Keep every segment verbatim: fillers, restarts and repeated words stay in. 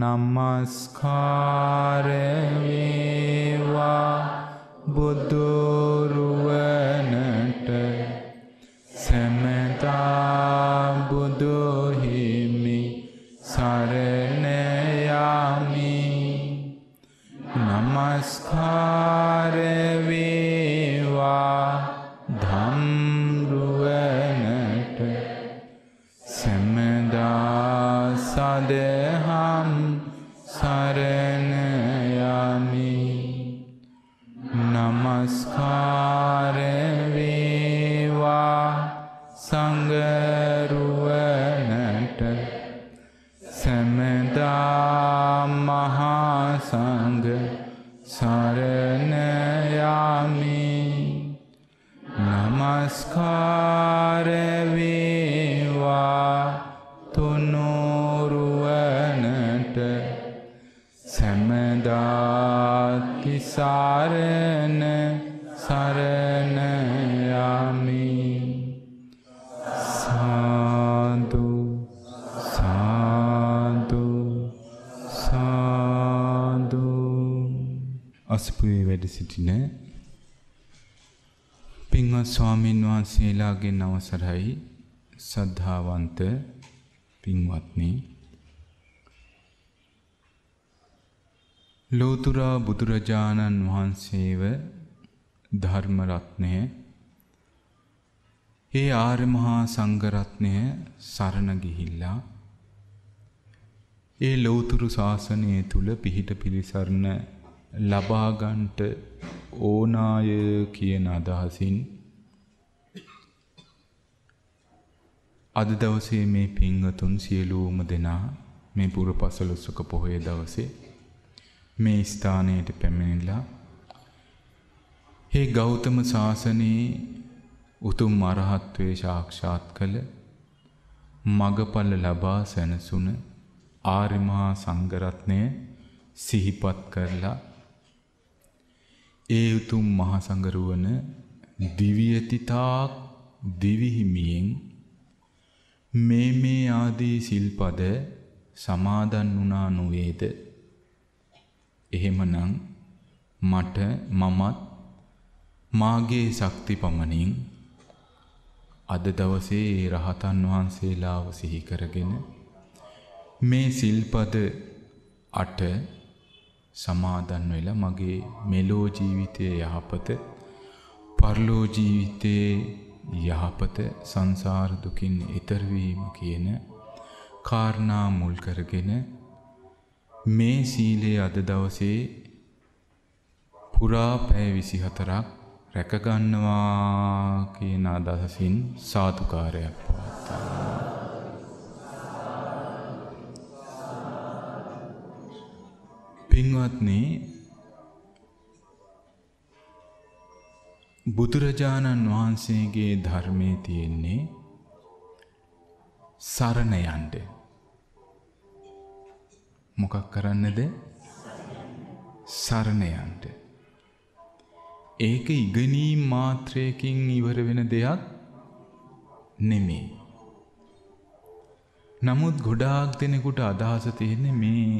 नमस्कार वेवा बुद्धोरुवनट समता बुद्धो हिमि शरणयामि। नमस्कार वेवा धम्रुवनट समदा सदेहं शरणयामि। नमस्कार वेवा संगरुवनट समदा महासंग शरणयामि। नमस्कार वेवा तुनोरुवनट समदा तिसारन शरणयामि। साधु साधु साधु अस्पुई वेदिसिटिने पिंगा स्वामीन वහන්සේලාගේ නවසරයි සද්ධාවන්ත පින්වත්නි ලෝතර බුදුරජාණන් වහන්සේව ධර්ම රත්නය ඒ ආර්ය මහා සංඝ රත්නය සරණ ගිහිල්ලා ඒ ලෝතර ශාසනය තුල පිහිට පිළිසරණ ලබා ගන්නට ඕනාය කියන අදහසින් අද දවසේ මේ පින්වතුන් සියලුම දෙනා මේ පුරපසළොස්වක පොහොය දවසේ මේ ස්ථානයට පැමිණිලා මේ ගෞතම සාසනයේ උතුම් අරහත්ත්වයේ සාක්ෂාත් කළ මගඵල ලබා සැනසුන ආර්ය මහා සංඝ රත්නය සිහිපත් කරලා ඒ උතුම් මහා සංගරුවන දිව්‍යතිතාක් දිවිහිමියෙන් මේ මේ ආදී සිල්පද සමාදන් වුණා නොවේද? එහෙමනම් මට මමත් මාගේ ශක්ති පමණින් අද දවසේ ඒ රහතන් වහන්සේලාව සිහි කරගෙන මේ සිල්පද අට සමාදන් වෙලා මගේ මෙලෝ ජීවිතයේ යහපත පරලෝ ජීවිතයේ යහපත සංසාර දුකින් ඈතර වීම කියන කාරණා මුල් කරගෙන මේ සීලය අද දවසේ පුරා පැය විසිහතරක් රැක ගන්නවා කියන අදහසින් සාදුකාරයක් පවත්වනවා। පින්වත්නි බුදුරජාණන් වහන්සේගේ ධර්මයේ තියෙන්නේ සරණ යන්න। මොකක් කරන්නද? සරණ යන්න। ඒක ඉගෙනීම් මාත්‍රයකින් ඉවර වෙන දෙයක් නෙමෙයි। නමුත් ගොඩාක් දෙනෙකුට අදහස තියෙන්නේ මේ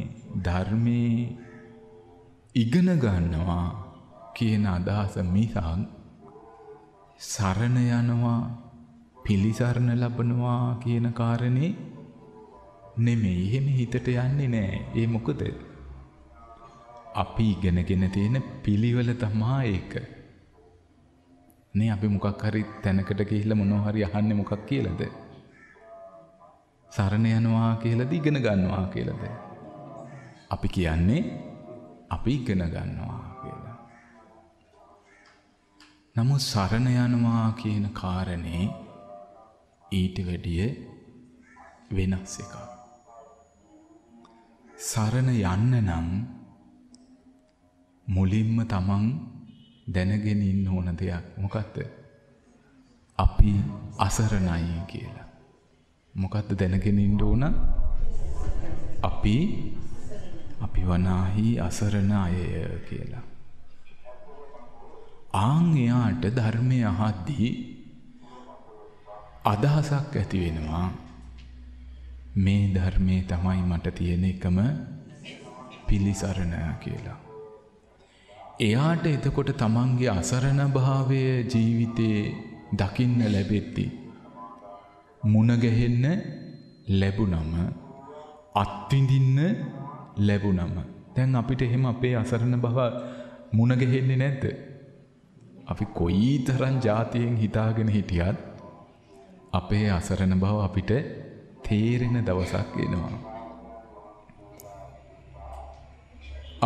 ධර්මයේ ඉගෙන ගන්නවා කියන අදහස මිසක් සරණ යනවා පිළිසරණ ලබනවා කියන කාරණේ නෙමෙයි। එහෙම හිතට යන්නේ නැහැ। ඒ මොකද අපි ඉගෙනගෙන තියෙන පිළිවෙල තමයි ඒක නේ। අපි මොකක් හරි තැනකට ගිහිල්ලා මොනවා හරි අහන්නේ මොකක් කියලාද? සරණ යනවා කියලාද ඉගෙන ගන්නවා කියලාද? අපි කියන්නේ අපි ඉගෙන ගන්නවා කියලා। නමුත් සරණ යනවා කියන කාරණේ ඊට වැඩිය වෙනස් එකක්। සරණ යන්න නම් මුලින්ම තමන් දැනගෙන ඉන්න ඕන දෙයක් මොකද්ද? අපි අසරණයි කියලා। මොකද්ද දැනගෙන ඉන්න ඕන? අපි අපි වනාහි අසරණ අය කියලා। ආන් එයාට ධර්මය අහද්දී අදහසක් ඇති වෙනවා මේ ධර්මයේ තමයි මට තියෙන එකම පිළිසරණ කියලා. එයාට එතකොට තමන්ගේ අසරණ භාවය ජීවිතේ දකින්න ලැබෙtti. මුණ ගැහෙන්න ලැබුණම අත්විඳින්න ලැබුණම දැන් අපිට එහෙම අපේ අසරණ භව මුණ ගැහෙන්නේ නැද්ද? අපි කොයිතරම් જાතියෙන් හිතාගෙන හිටියත් අපේ අසරණ භව අපිට තේරෙන දවසක් එනවා.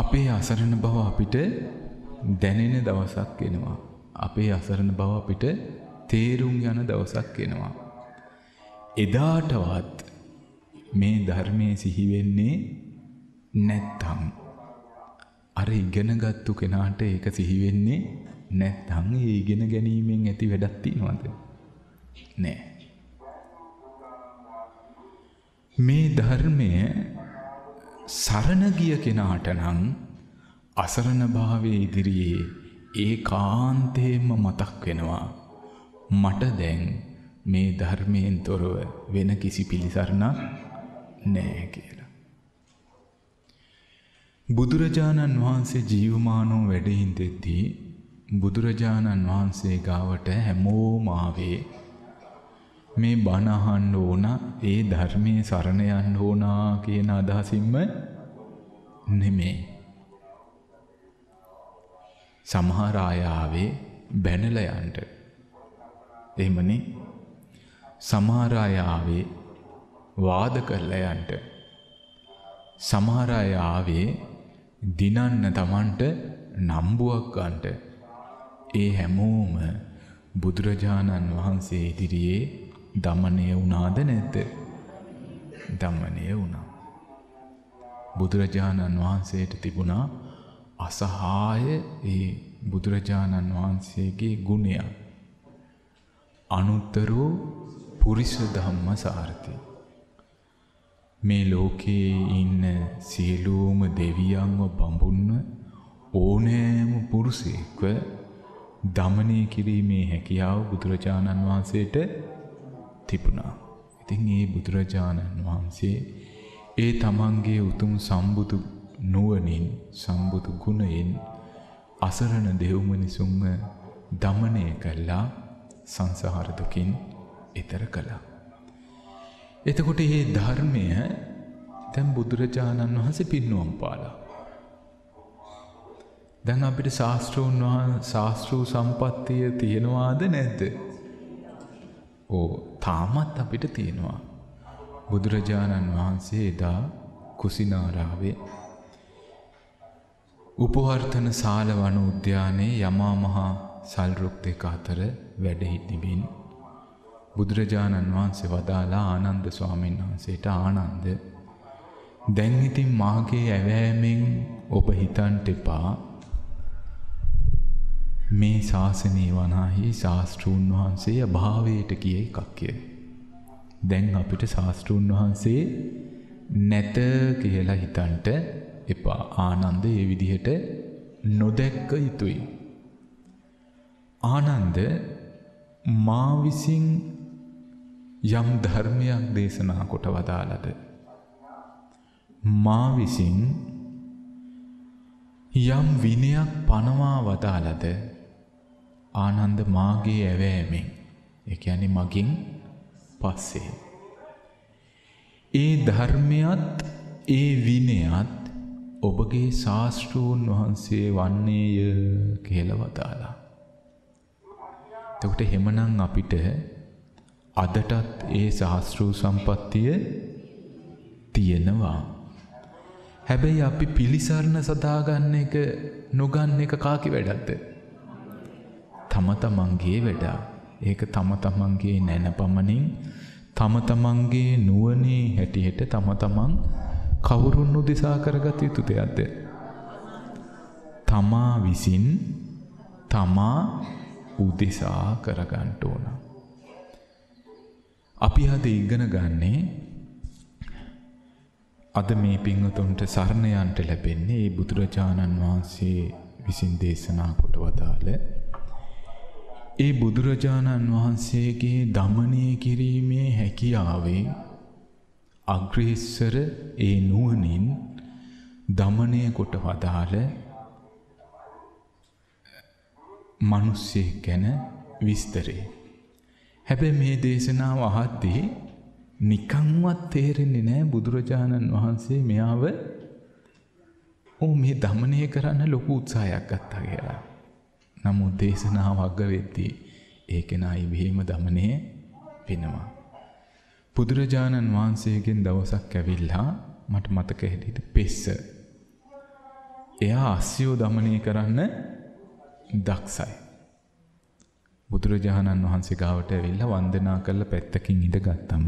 අපේ අසරණ භව අපිට දැනෙන දවසක් එනවා. අපේ අසරණ භව අපිට තේරුම් යන දවසක් එනවා. එදාටවත් මේ ධර්මයේ සිහි වෙන්නේ නැත්තම් අර ඉගෙනගත්තු කෙනාට ඒක සිහි වෙන්නේ නැත්තම් ඒ ඉගෙන ගැනීමෙන් ඇති වැඩක් තියනවද? නෑ. මේ ධර්මය සරණ ගිය කෙනාට නම් අසරණ භාවයේ ඉදිරියේ ඒකාන්තයෙන්ම මතක් වෙනවා මට දැන් මේ ධර්මයෙන් තොරව වෙන කිසි පිළිසරණක් නෑ කියලා. බුදුරජාණන් වහන්සේ ජීවමානව වැඩ ඉඳෙද්දී බුදුරජාණන් වහන්සේ ගාවට හැමෝම ආවේ මේ බණ අහන්න ඕන, ඒ ධර්මයේ සරණ යන්න ඕන කියන අදහසින්ම නෙමෙයි. සමහර අය ආවේ බැනලා යන්න. එහෙමනේ. සමහර අය ආවේ වාද කරලා යන්න. සමහර අය ආවේ දිනන්න තමන්ට නම්බුවක් ගන්නට. ඒ හැමෝම බුදුරජාණන් වහන්සේ ඉදිරියේ දමණය වුණාද නැද්ද? දමණය වුණා. බුදුරජාණන් වහන්සේට තිබුණා අසහාය ඒ බුදුරජාණන් වහන්සේගේ ගුණය. අනුත්තරෝ පුරිස ධම්ම සාරති. මේ ලෝකයේ ඉන්න සියලුම දෙවියන්ව බඹුන්ව ඕනෑම පුරුෂයෙක්ව දමණය කිරීමේ හැකියාව බුදුරජාණන් වහන්සේට තිබුණා. ඉතින් ඒ බුදුරජාණන් වහන්සේ ඒ තමන්ගේ උතුම් සම්බුදු නුවණින් සම්බුදු ගුණයෙන් අසරණ දෙව් මිනිසුන්ව දමණය කළා, සංසාර දුකින් ඈතර කළා. එතකොට මේ ධර්මය දැන් බුදුරජාණන් වහන්සේ පින්නුවම් පාලා. දැන් අපිට ශාස්ත්‍රෝන් වහන්සේ ශාස්ත්‍රූ සම්පත්තිය තියෙනවාද නැද්ද? ඕ තාමත් අපිට තියෙනවා. බුදුරජාණන් වහන්සේ එදා කුසිනාරාවේ උපවර්තන ශාල වන උද්‍යානයේ යමා මහා සල්රුක් දෙක අතර වැඩ සිටිමින් බුදුරජාණන් වහන්සේ වදාලා ආනන්ද ස්වාමීන් වහන්සේට, ආනන්ද දැන් ඉතින් මාගේ ඇවෑමෙන් ඔබ හිතන්ට එපා මේ ශාසනය වනාහි ශාස්ත්‍රූන් වහන්සේ අභාවයට ගිය එකක් කියලා. දැන් අපිට ශාස්ත්‍රූන් වහන්සේ නැත කියලා හිතන්ට එපා ආනන්ද. ඒ විදිහට නොදැක්ක යුතුයි. ආනන්ද මා විසින් යම් ධර්මයක් දේශනා කොට වදාළද, මා විසින් යම් විනයක් පනවා වදාළද, ආනන්ද මාගේ ඇවෑමෙන්, ඒ කියන්නේ මගෙන් පස්සේ ඒ ධර්මයත් ඒ විනයත් ඔබගේ ශාස්ත්‍රූන් වහන්සේ වන්නේය කියලා වදාලා. එතකොට එහෙමනම් අපිට අදටත් ඒ ශාස්ත්‍රූ සම්පත්තිය තියෙනවා. හැබැයි අපි පිළිසරණ සදාගන්න එක නොගන්න එක කාකි වැඩක්ද? තම තමන්ගේ වැඩ. ඒක තම තමන්ගේ නැනපමණින් තම තමන්ගේ නුවණේ හැටියට තම තමන් කවුරුන් උදෙසා කරගත යුතු දෙයක්ද? තමා විසින් තමා උදෙසා කරගන්න ඕන. අපි අද ඉගෙන ගන්නේ අද මේ පින්වතුන්ට සරණ යන්නට ලැබෙන්නේ ඒ බුදුරජාණන් වහන්සේ විසින් දේශනා කොට වදාළ ඒ බුදුරජාණන් වහන්සේගේ දමණය කිරීමේ හැකියාවෙන් අග්‍රේසර ඒ නුවණින් දමණය කොට වදාළ මිනිසෙක් ගැන විස්තරේ. හැබැයි මේ දේශනාව අහද්දී නිකන්වත් තේරෙන්නේ නැහැ බුදුරජාණන් වහන්සේ මෙයාව ඕ මේ දමණය කරන්න ලොකු උත්සාහයක් ගත්තා කියලා. නමුත් දේශනාව අග වෙද්දී ඒක නයි මෙහෙම දමණය වෙනවා. බුදුරජාණන් වහන්සේගෙන් දවසක් ඇවිල්ලා මට මතක හිටිට පෙස්ස. එයා අස්සියෝ දමණය කරන්න දක්ෂයි. බුදුරජාණන් වහන්සේ ගාවට ඇවිල්ලා වන්දනා කරලා පැත්තකින් ඉඳගත්තම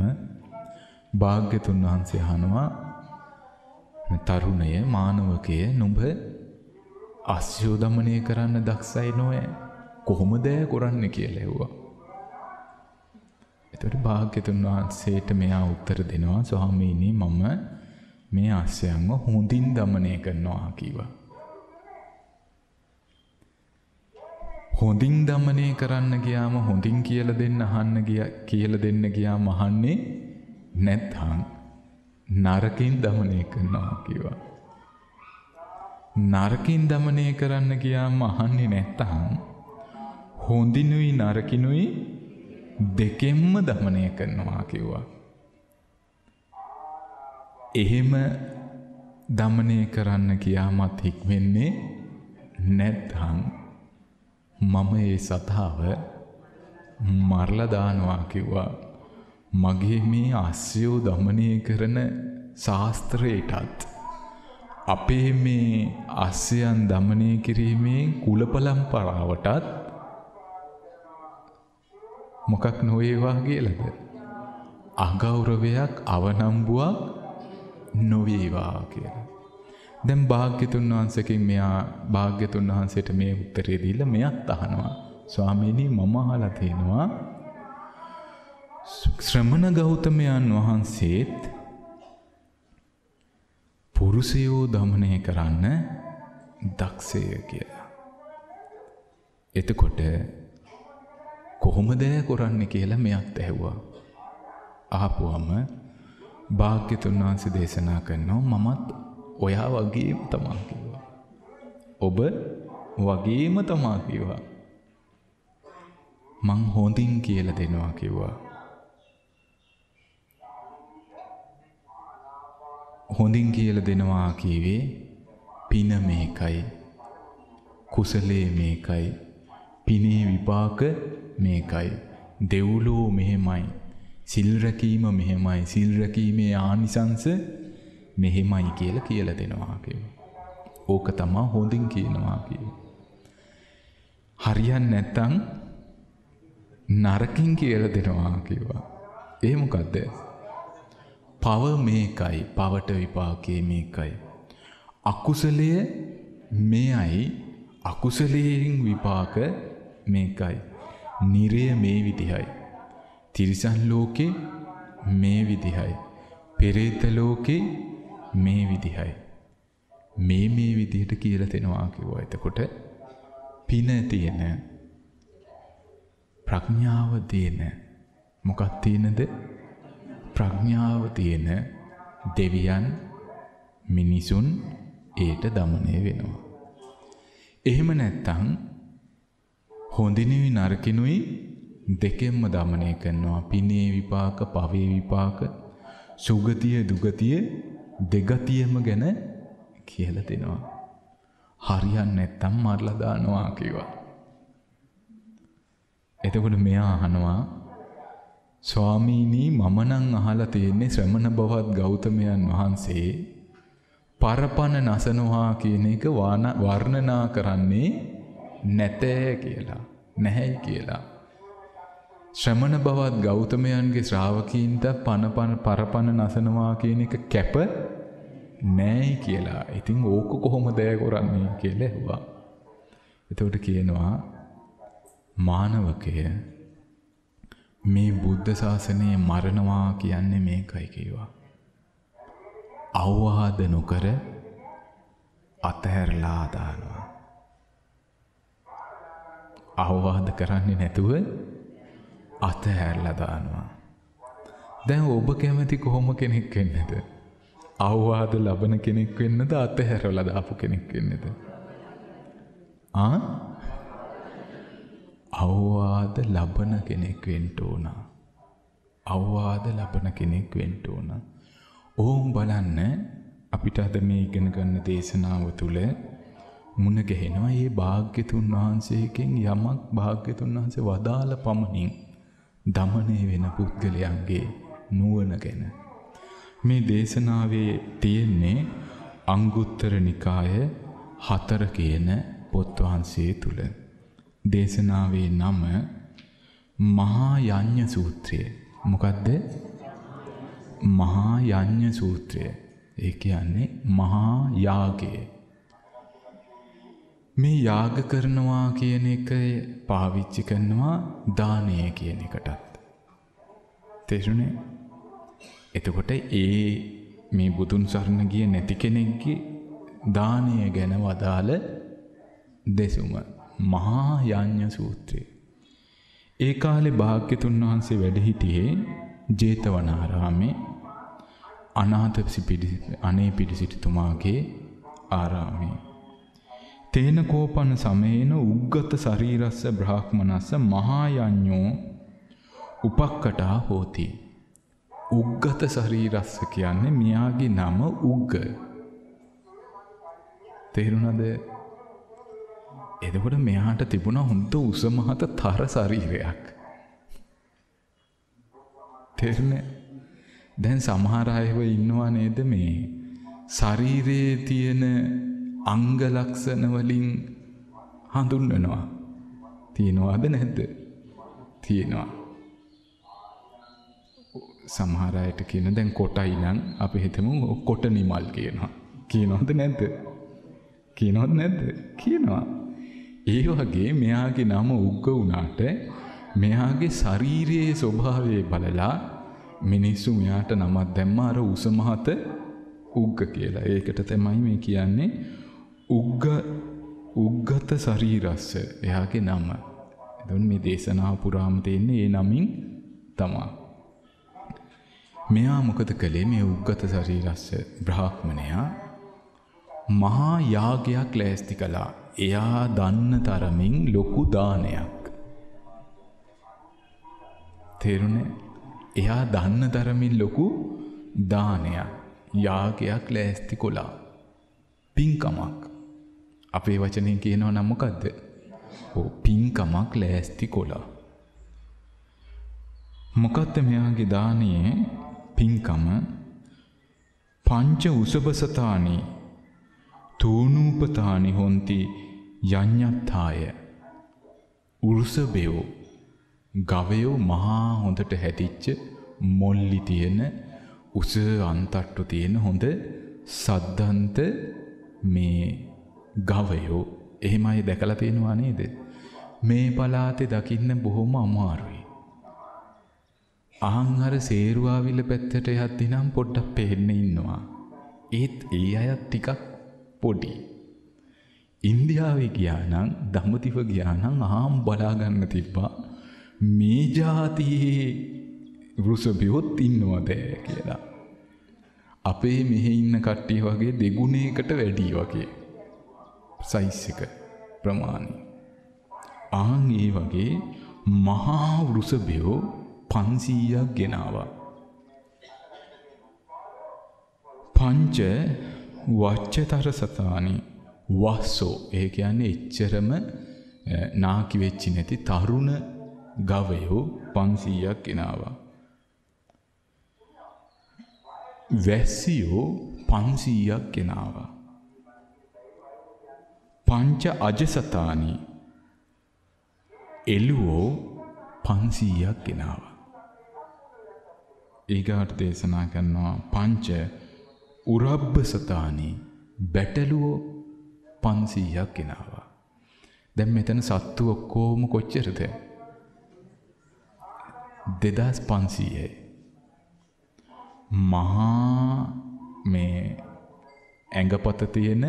භාග්‍යතුන් වහන්සේ අහනවා මේ තරුණය මානවකයේ නුඹ අස්සියෝ දමණය කරන්න දක්ෂයි නොය කොහොමද ඒ කරන්නේ කියලා ඇහුවා. එතකොට භාග්‍යතුන් වහන්සේට මෙයා උත්තර දෙනවා ස්වාමීනි මම මේ ආශ්‍රයන්ව හොඳින් দমনය කරනවා කිව්වා. හොඳින් দমনය කරන්න ගියාම හොඳින් කියලා දෙන්න අහන්න ගියා කියලා දෙන්න ගියාම අහන්නේ නැත්නම් නරකින් দমনය කරනවා කිව්වා. නරකින් দমনය කරන්න ගියාම අහන්නේ නැත්නම් හොඳිනුයි නරකිනුයි දෙකෙන්ම দমনය කරනවා කිව්වා. එහෙම দমনය කරන්න කියාමත් හික්මන්නේ නැත්නම් මම මේ සතාව මරලා දානවා කිව්වා. මගේ මේ අස්සියෝ দমনය කරන ශාස්ත්‍රයටත් අපේ මේ අස්සියන් দমনය කිරීමේ කුල පරම්පරාවටත් මොකක් නොවේවා කියලාද අගෞරවයක් අවනම්බුවක් නොවේවා කියලා. දැන් භාග්‍යතුන් වහන්සේකින් මෙයා භාග්‍යතුන් වහන්සේට මේ උත්තරේ දීලා මෙයාත් අහනවා ස්වාමීනි මම අහලා තිනවා ශ්‍රමණ ගෞතමයන් වහන්සේත් පුරුෂයෝ দমনය කරන්න දක්ෂය කියලා. එතකොට කොහොමද කරන්නේ කියලා මෙයත් ඇහුවා. අහපුවම භාග්‍යතුන් වහන්සේ දේශනා කරනවා මමත් ඔයා වගේම තමා කිව්වා. ඔබ වගේම තමා කිව්වා. මං හොඳින් කියලා දෙනවා කිව්වා. හොඳින් කියලා දෙනවා කීවේ පින මේකයි. කුසලයේ මේකයි. පිනේ විපාක මේකයි. දෙව්ලෝ මෙහෙමයි. සිල් රැකීම මෙහෙමයි. සිල් රැකීමේ ආනිසංස මෙහෙමයි කියලා කියලා දෙනවා කියනවා. ඕක තමයි හොඳින් කියනවා කියනවා. හරියන්නේ නැත්නම් නරකින් කියලා දෙනවා කියනවා. ඒ මොකද්ද? පව මේකයි. පවට විපාකේ මේකයි. අකුසලය මෙයයි. අකුසලයෙන් විපාක මේකයි. නිරය මේ විදිහයි. තිරිසන් ලෝකේ මේ විදිහයි. පෙරේත ලෝකේ මේ විදිහයි. මේ මේ විදිහට කියලා තෙනවා කිව්වා. එතකොට පින තියෙන ප්‍රඥාව තියෙන මොකක් තියෙනද? ප්‍රඥාව තියෙන දෙවියන් මිනිසුන් ඒට দমনය වෙනවා. එහෙම නැත්නම් හොඳිනුයි නරකිනුයි දෙකෙන්ම দমনය කරනවා. පිනේ විපාක පවේ විපාක සුගතිය දුගතිය දෙගතියම ගැන කියලා දෙනවා. හරියන්නේ නැත්තම් මරලා දානවා කිව්වා. එතකොට මෙයා අහනවා ස්වාමීනි මම නම් අහලා තියෙන්නේ ශ්‍රමණ බවත් ගෞතමයන් වහන්සේ පරපණ නසනවා කියන එක වර්ණනා කරන්නේ නැතේ කියලා. නැහැයි කියලා. ශ්‍රමණ බවත් ගෞතමයන්ගේ ශ්‍රාවකීන්ට පන පන පරපණ නසනවා කියන එක කැප නැයි කියලා. ඉතින් ඕක කොහොමද ඒ කරන්නේ කියලා ඇහුවා. එතකොට කියනවා මානවකය මේ බුද්ධ ශාසනය මරණවා කියන්නේ මේකයි කියවා. අවවාද නොකර අතහැරලා දානවා. අවවාද කරන්නේ නැතුව අතහැරලා දානවා. දැන් ඔබ කැමති කොහොම කෙනෙක් වෙන්නද? අවවාද ලබන කෙනෙක් වෙන්නද? අතහැරලා දාපු කෙනෙක් වෙන්නද? ආ? අවවාද ලබන කෙනෙක් වෙන්න ඕන. අවවාද ලබන කෙනෙක් වෙන්න ඕන. ඕම් බලන්න අපිට අද මේ ඉගෙන ගන්න දේශනාව තුළ මුණ ගැහෙනවා මේ භාග්‍යතුන් වහන්සේගෙන් යමක් භාග්‍යතුන් වහන්සේ වදාළ පමණින් දමණය වෙන පුද්ගලයන්ගේ නුවණ ගැන. මේ දේශනාවේ තියෙන්නේ අංගුත්තර නිකාය හතර කියන පොත් වහන්සේ තුල. දේශනාවේ නම මහා යඤ්ඤ සූත්‍රය. මොකද්ද? මහා යඤ්ඤ සූත්‍රය. ඒ කියන්නේ මහා යාගය. මේ යාග කරනවා කියන එක පාවිච්චි කරනවා දානය කියන එකටත්. තේරුණේ? එතකොට ඒ මේ බුදුන් සරණ ගිය නැති කෙනෙක්ගේ දානය ගැන වදාළ දෙසුම මහා යඤ්ඤ සූත්‍රය. ඒ කාලේ භාග්‍යතුන් වහන්සේ වැඩ හිටියේ ජේතවනාරාමේ අනාථ අනේ පිඩිසිටුමාගේ ආරාමේ. තේන කෝපන සමයේන උග්ගත ශරීරස්ස බ්‍රාහ්මනස්ස මහායඤ්ඤෝ උපක්කටා හෝති. උග්ගත ශරීරස්ස කියන්නේ මියාගේ නම උග්ග. තේරුණාද? එතකොට මෙයාට තිබුණා හොඳ උස මහත තර ශරීරයක්. තේරුණේ? දැන් සමහර අයව ඉන්නවා නේද මේ ශරීරයේ තියෙන අංග ලක්ෂණ වලින් හඳුන්වනවා. තියෙනවද නැද්ද? තියෙනවා. සමහර අයට කියන දැන් කොටයි නම් අපි හිතමු කොට නිමල් කියනවා. කියනවද නැද්ද? කියනවද නැද්ද? කියනවා. ඒ වගේ මෙයාගේ නම උග්ග වුණාට මෙයාගේ ශාරීරියේ ස්වභාවය බලලා මිනිස්සු මෙයාට නමක් දැම්මා අර උස මහත උග්ග කියලා. ඒකට තමයි මේ කියන්නේ උග්ග උග්ගත ශරීරස්ස එයාගේ නම. එතකොට මේ දේශනාව පුරාම තියෙන්නේ ඒ නමින් තමයි. මෙයා මොකද කළේ? මේ උග්ගත ශරීරස්ස බ්‍රාහ්මණයා මහා යාගයක් ලෑස්ති කළා. එයා දන්න තරමින් ලොකු දානයක්. තේරුණේ? එයා දන්න තරමින් ලොකු දානයක් යාගයක් ලෑස්ති කළා. පින්කමක්. අපේ වචනෙන් කියනවා නම් මොකද්ද? ඔව් පින්කමක් ලෑස්ති කොලා. මොකද්ද මෙයාගේ දානයේ පින්කම? පංච උසබසතානි තූනූපතානි හොන්ති යඤ්ඤත්ථාය. උර්සබයෝ ගවයෝ මහා හොඳට හැදිච්ච මොල්ලි තියෙන උස අන්තට්ටු තියෙන හොඳ සද්ධාන්ත මේ ගවයෝ. එහෙම අය දැකලා තියෙනවා නේද? මේ පලාතේ දකින්න බොහොම අමාරුයි. ආහාර සේරුවාවිල පැත්තට යද්දී නම් පොඩ්ඩක් පෙහෙන්න ඉන්නවා. ඒත් ඒ අය ටිකක් පොඩි. ඉන්දියාවේ ගියා නම් දඹදිව ගියා නම් ආම් බලා ගන්න තිබ්බා මේ જાතියේ වෘෂභියොත් ඉන්නවද කියලා. අපේ මෙහි ඉන්න කට්ටිය වගේ දෙගුණයකට වැඩි වගේ සයිස් එක ප්‍රමාණය. ආන් ඒ වගේ මහා වෘෂභයෝ පන්සියයක් ගෙනාවා. පංච වච්චතර සතානි වස්සෝ. ඒ කියන්නේ එච්චරම නාකි වෙච්චි නැති තරුණ ගවයෝ පන්සියයක් ගෙනාවා. වැස්සියෝ පන්සියයක් ගෙනාවා. පංච අජසතානි එළුවෝ පන්සියයක් ගෙනාවා. ඊගාට දේශනා කරනවා පංච උරබ්බසතානි බැටළුවෝ පන්සියයක් ගෙනාවා. දැන් මෙතන සත්තු ඔක්කොම කොච්චරද? දෙදාස් පන්සීයයි. මහා මේ ඇඟපත තියෙන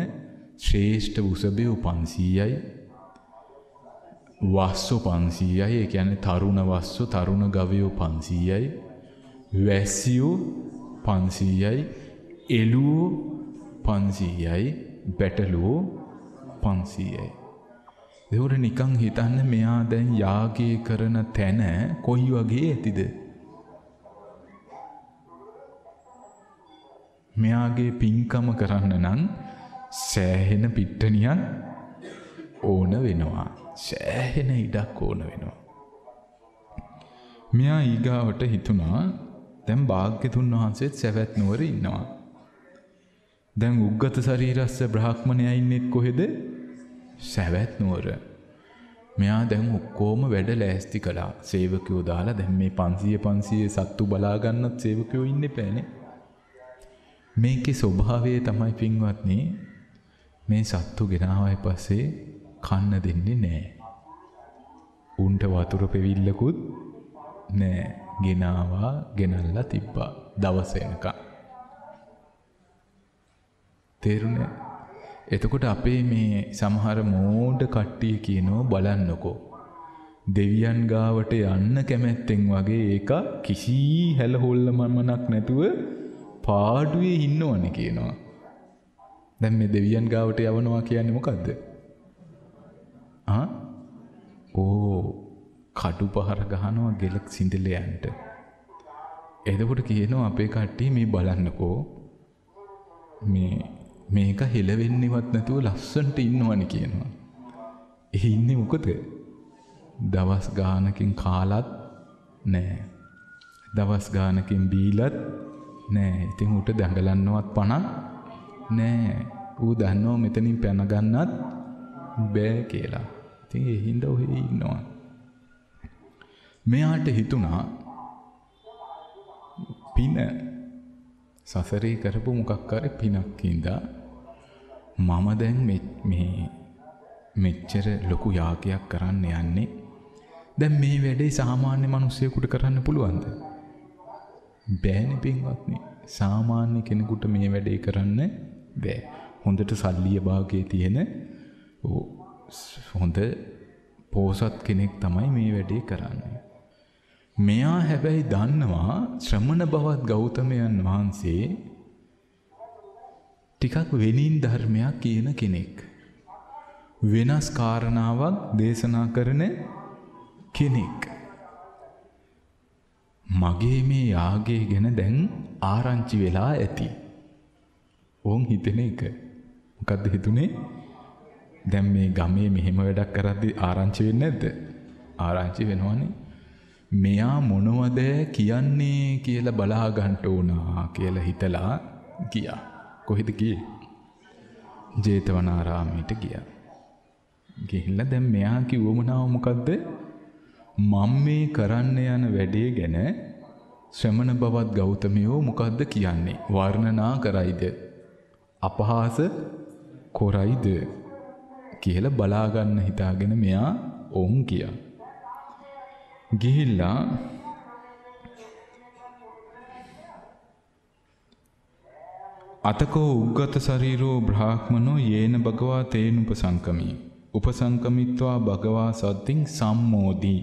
ශ්‍රේෂ්ඨ උසබේ පන්සීයයි. වස්සෝ පන්සීයයි. ඒ කියන්නේ තරුණ වස්සෝ තරුණ ගවයෝ පන්සීයයි. වැසියෝ පන්සීයයි, එළුවෝ පන්සීයයි, බැටළුවෝ පන්සීයයි. දෙවර නිකං හිතන්න මෙයා දැන් යාගය කරන තැන කොයි වගේ ඇතිද? මෙයාගේ පින්කම කරන්න නම් සෑහෙන පිට්ටනියන් ඕන වෙනවා. සෑහෙන ඉඩක් ඕන වෙනවා. මෙයා ඊගාවට හිතුණා දැන් භාග්‍යතුන් වහන්සේත් සවැත් නුවර ඉන්නවා. දැන් උග්ගත ශරීරස්ස බ්‍රාහ්මණයා ඉන්නෙත් කොහෙද? සවැත් නුවර. මෙයා දැන් ඔක්කොම වැඩ ලෑස්ති කළා. සේවකයෝ දාලා දැන් මේ පන්සිය පන්සිය සත්තු බලා ගන්නත් සේවකයෝ ඉන්නේ පෑනේ. මේකේ ස්වභාවය තමයි පින්වත්නි, මේ සත්තු ගෙනාවයි පස්සේ කන්න දෙන්නේ නැහැ. උන්ට වතුර පෙවිල්ලකුත් නැහැ. ගෙනාවා ගෙනල්ලා තිබ්බා දවස වෙනකම්. තේරුණේ? එතකොට අපේ මේ සමහර මෝඩ කට්ටිය කියනවා බලන්නකෝ දෙවියන් ගාවට යන්න කැමැත්තෙන් වගේ ඒක කිසි හැල හොල්ල මනමක් නැතුව පාඩුවේ ඉන්නවනේ කියනවා. දැන් මේ දෙවියන් ගාවට යවනවා කියන්නේ මොකද්ද? ආ ඕ කඩු පහර ගහනවා ගෙලක් සිඳලයන්ට. එතකොට කියනවා අපේ කට්ටිය මේ බලන්නකෝ මේ මේක හෙලවෙන්නේවත් නැතුව ලස්සනට ඉන්නවනේ කියනවා. ඒ ඉන්නේ මොකද? දවස් ගානකින් කාලත් නෑ. දවස් ගානකින් බීලත් නෑ. ඉතින් උට දඟලන්නවත් පණක් නෑ. ඌ දන්නව මෙතනින් පැන ගන්නත් බෑ කියලා. ඉතින් ඒ හින්දා ඔහෙ ඉන්නවා. මෙයාට හිතුණා පින සසරේ කරපු මොකක් හරි පිනක් ඉඳා මම දැන් මේ මෙච්චර ලොකු යාගයක් කරන්න යන්නේ. දැන් මේ වැඩේ සාමාන්‍ය මිනිස්සුයෙකුට කරන්න පුළුවන්ද? බෑනේ පින්වත්නි. සාමාන්‍ය කෙනෙකුට මේ වැඩේ කරන්න බෑ. හොඳට සල්ලිය භාගයේ තියෙන හොඳ පෝසත් කෙනෙක් තමයි මේ වැඩේ කරන්නේ. මෙයා හැබැයි දන්නවා ශ්‍රමණ බවත් ගෞතමයන් වහන්සේ ටිකක් වෙනින් ධර්මයක් කියන කෙනෙක්. වෙනස් කාරණාවක් දේශනා කරන කෙනෙක්. මගේ මේ යාගය ගැන දැන් ආරංචි වෙලා ඇති. ඕන් හිතෙන එක. මොකද්ද හිතුනේ? දැන් මේ ගමේ මෙහෙම වැඩක් කරද්දී ආරංචි වෙන්නේ නැද්ද? ආරංචි වෙනවනේ. මෙයා මොනවද කියන්නේ කියලා බලා ගන්න ඕනා කියලා හිතලා ගියා. කොහෙද ගියේ? ජේතවනාරාමයට ගියා. ගිහිල්ලා දැන් මෙයා කිව්වමනාව මොකද්ද? මම මේ කරන්න යන වැඩේ ගැන ශ්‍රමණ බවත් ගෞතමයෝ මොකද්ද කියන්නේ? වර්ණනා කරයිද? අපහාස කරයිද? කියලා බලා ගන්න හිතාගෙන මෙයා ඔවුන් කියා. ගිහිල්ලා අතකෝ උග්ගත ශරීරෝ බ්‍රාහ්මනෝ යේන භගවා තේන උපසංකමී උපසංකමිත්වා භගවා සත්තින් සම්මෝදී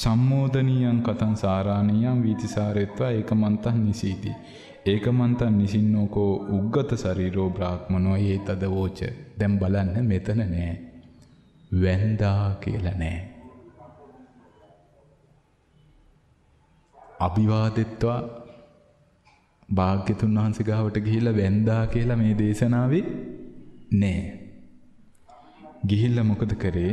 සම්මෝධනීයං කතං සාරාණීයං වීතිසාරෙත්වා ඒකමන්තං නිසීති ඒකමන්තං නිසින්නෝකෝ උග්ගත ශරීරෝ බ්‍රාහ්මනෝ යේතද වෝච. දැන් බලන්න මෙතන නෑ වැන්දා කියලා නෑ. අභිවාදෙත්වා භාග්‍යතුන් වහන්සේ ගාවට ගිහිල්ලා වැන්දා කියලා මේ දේශනාවේ නෑ. ගිහිල්ලා මොකද කරේ?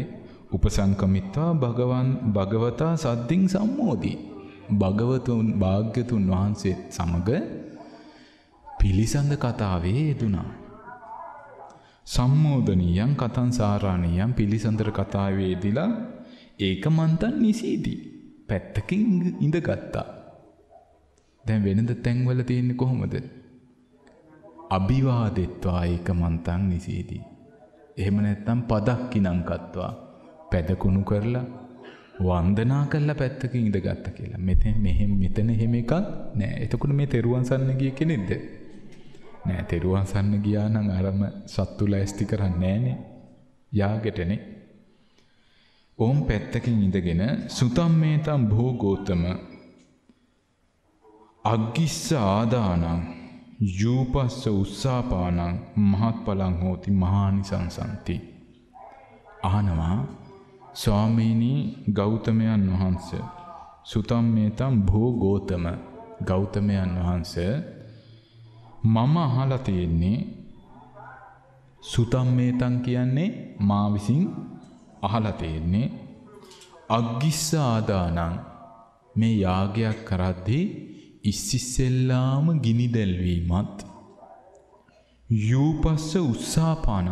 උපසංකමිත්වා භගවන් භගවතා සද්දින් සම්මෝදී භගවතුන් භාග්‍යතුන් වහන්සේ සමග පිළිසඳ කතාවේ යෙදුණා. සම්මෝධනීයං කතං සාරාණීයං පිළිසඳර කතාවේදීලා ඒකමන්තං නිසීදී පැත්තකින් ඉඳගත්තා. දැන් වෙනද තැන්වල තියෙන්නේ කොහොමද? අභිවාදෙත්වා ඒකමන්තං නිසීදී. එහෙම නැත්නම් පදක්කිනං කත්වා පැදකුණු කරලා වන්දනා කරලා පැත්තකින් ඉඳගත්ත කියලා. මෙතෙන් මෙහෙම මෙතන එහෙම එකක් නෑ. එතකොට මේ තෙරුවන් සරණ ගිය කෙනෙක්ද? නෑ. තෙරුවන් සරණ ගියා නම් අරම සත්තු ලෑස්ති කරන්නේ නෑනේ යාගෙටනේ. ඕම් පැත්තකින් ඉඳගෙන සුතම් මේතම් භෝගෝතම अग्गिस्सादानां यूपस्स उत्सापानां महत्फलं होति महानिशंसन्ति। आनवा स्वामीनी गौतमयन् वहंसे सुतं मेतं भो गौतम गौतमयन् वहंसे मम अहला තියෙන්නේ सुतं मेतं කියන්නේ මා විසින් අහලා තියෙන්නේ අග්ගිස්සාදානං මේ යාගයක් කරද්දී ඉස්සිස්සෙල්ලාම ගිනි දැල්වීමත් යූපස්ස උස්සාපානං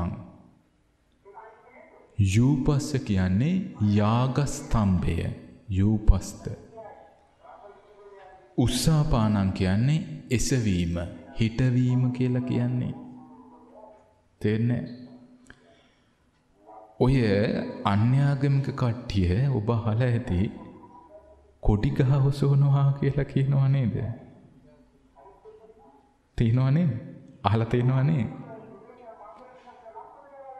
යූපස්ස කියන්නේ යාගස්තම්භය යූපස්ත උස්සාපානං කියන්නේ එසවීම හිටවීම කියලා කියන්නේ තේන්නේ ඔය අන්‍යාගමික කට්ටිය ඔබ අහලා ඇති කොටි ගහ හොසවනවා කියලා කියනවා නේද? තේනවනේ? අහලා තේනවනේ?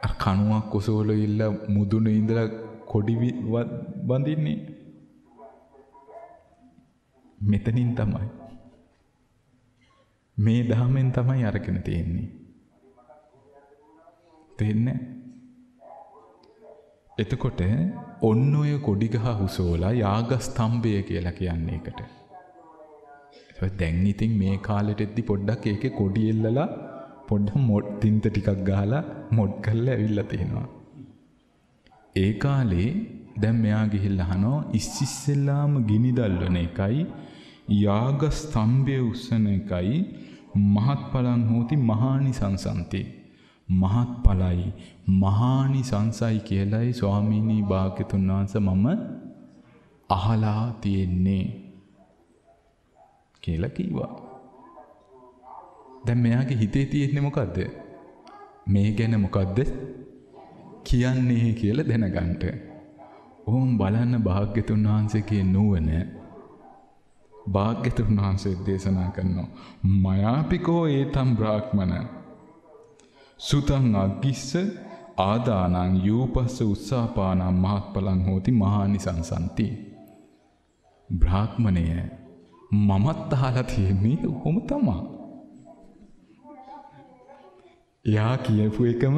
අර කණුවක් ඔසවල ඉල්ල මුදුනේ ඉඳලා කොඩි බඳින්නේ මෙතනින් තමයි. මේ දහමෙන් තමයි අරගෙන තියෙන්නේ. තේන්නේ? එතකොට ඔන්න ඔය කොඩි ගහ හුසෝලා යාග ස්තම්භය කියලා කියන්නේ ඒකට. ඒත් දැන් ඉතින් මේ කාලෙටදී පොඩ්ඩක් ඒකේ කොඩි එල්ලලා පොඩ්ඩක් මොඩ් තින්ත ටිකක් ගහලා මොඩ් කරලා ඇවිල්ලා තිනවා. ඒ කාලේ දැන් මෙයා ගිහිල්ලා අහනවා ඉස්සිස්සෙල්ලාම ගිනි දැල්වන එකයි යාග ස්තම්භය උස්සන එකයි මහත්ඵලං හෝති මහානිසංසන්ති මහත්ඵලයි මහානිසංසයි කියලායි ස්වාමීනි භාග්‍යතුන් වහන්සේ මම අහලා තියෙන්නේ කියලා කිව්වා. දැන් මෙයාගේ හිතේ තියෙන්නේ මොකද්ද? මේ ගැන මොකද්ද කියන්නේ කියලා දැනගන්න. ඕම් බලන්න භාග්‍යතුන් වහන්සේගේ නුවණ. භාග්‍යතුන් වහන්සේ දේශනා කරනවා මයාපිකෝ ඒතම් බ්‍රාහ්මන සුතං අග්ගිස්ස ආදානං යූපස්ස උස්සාපානං මහත්ඵලං හෝති මහානිසංසන්ති. බ්‍රාහ්මණය මමත් අහලා තියෙන්නේ ඔහොම තමයි. යා කියපු එකම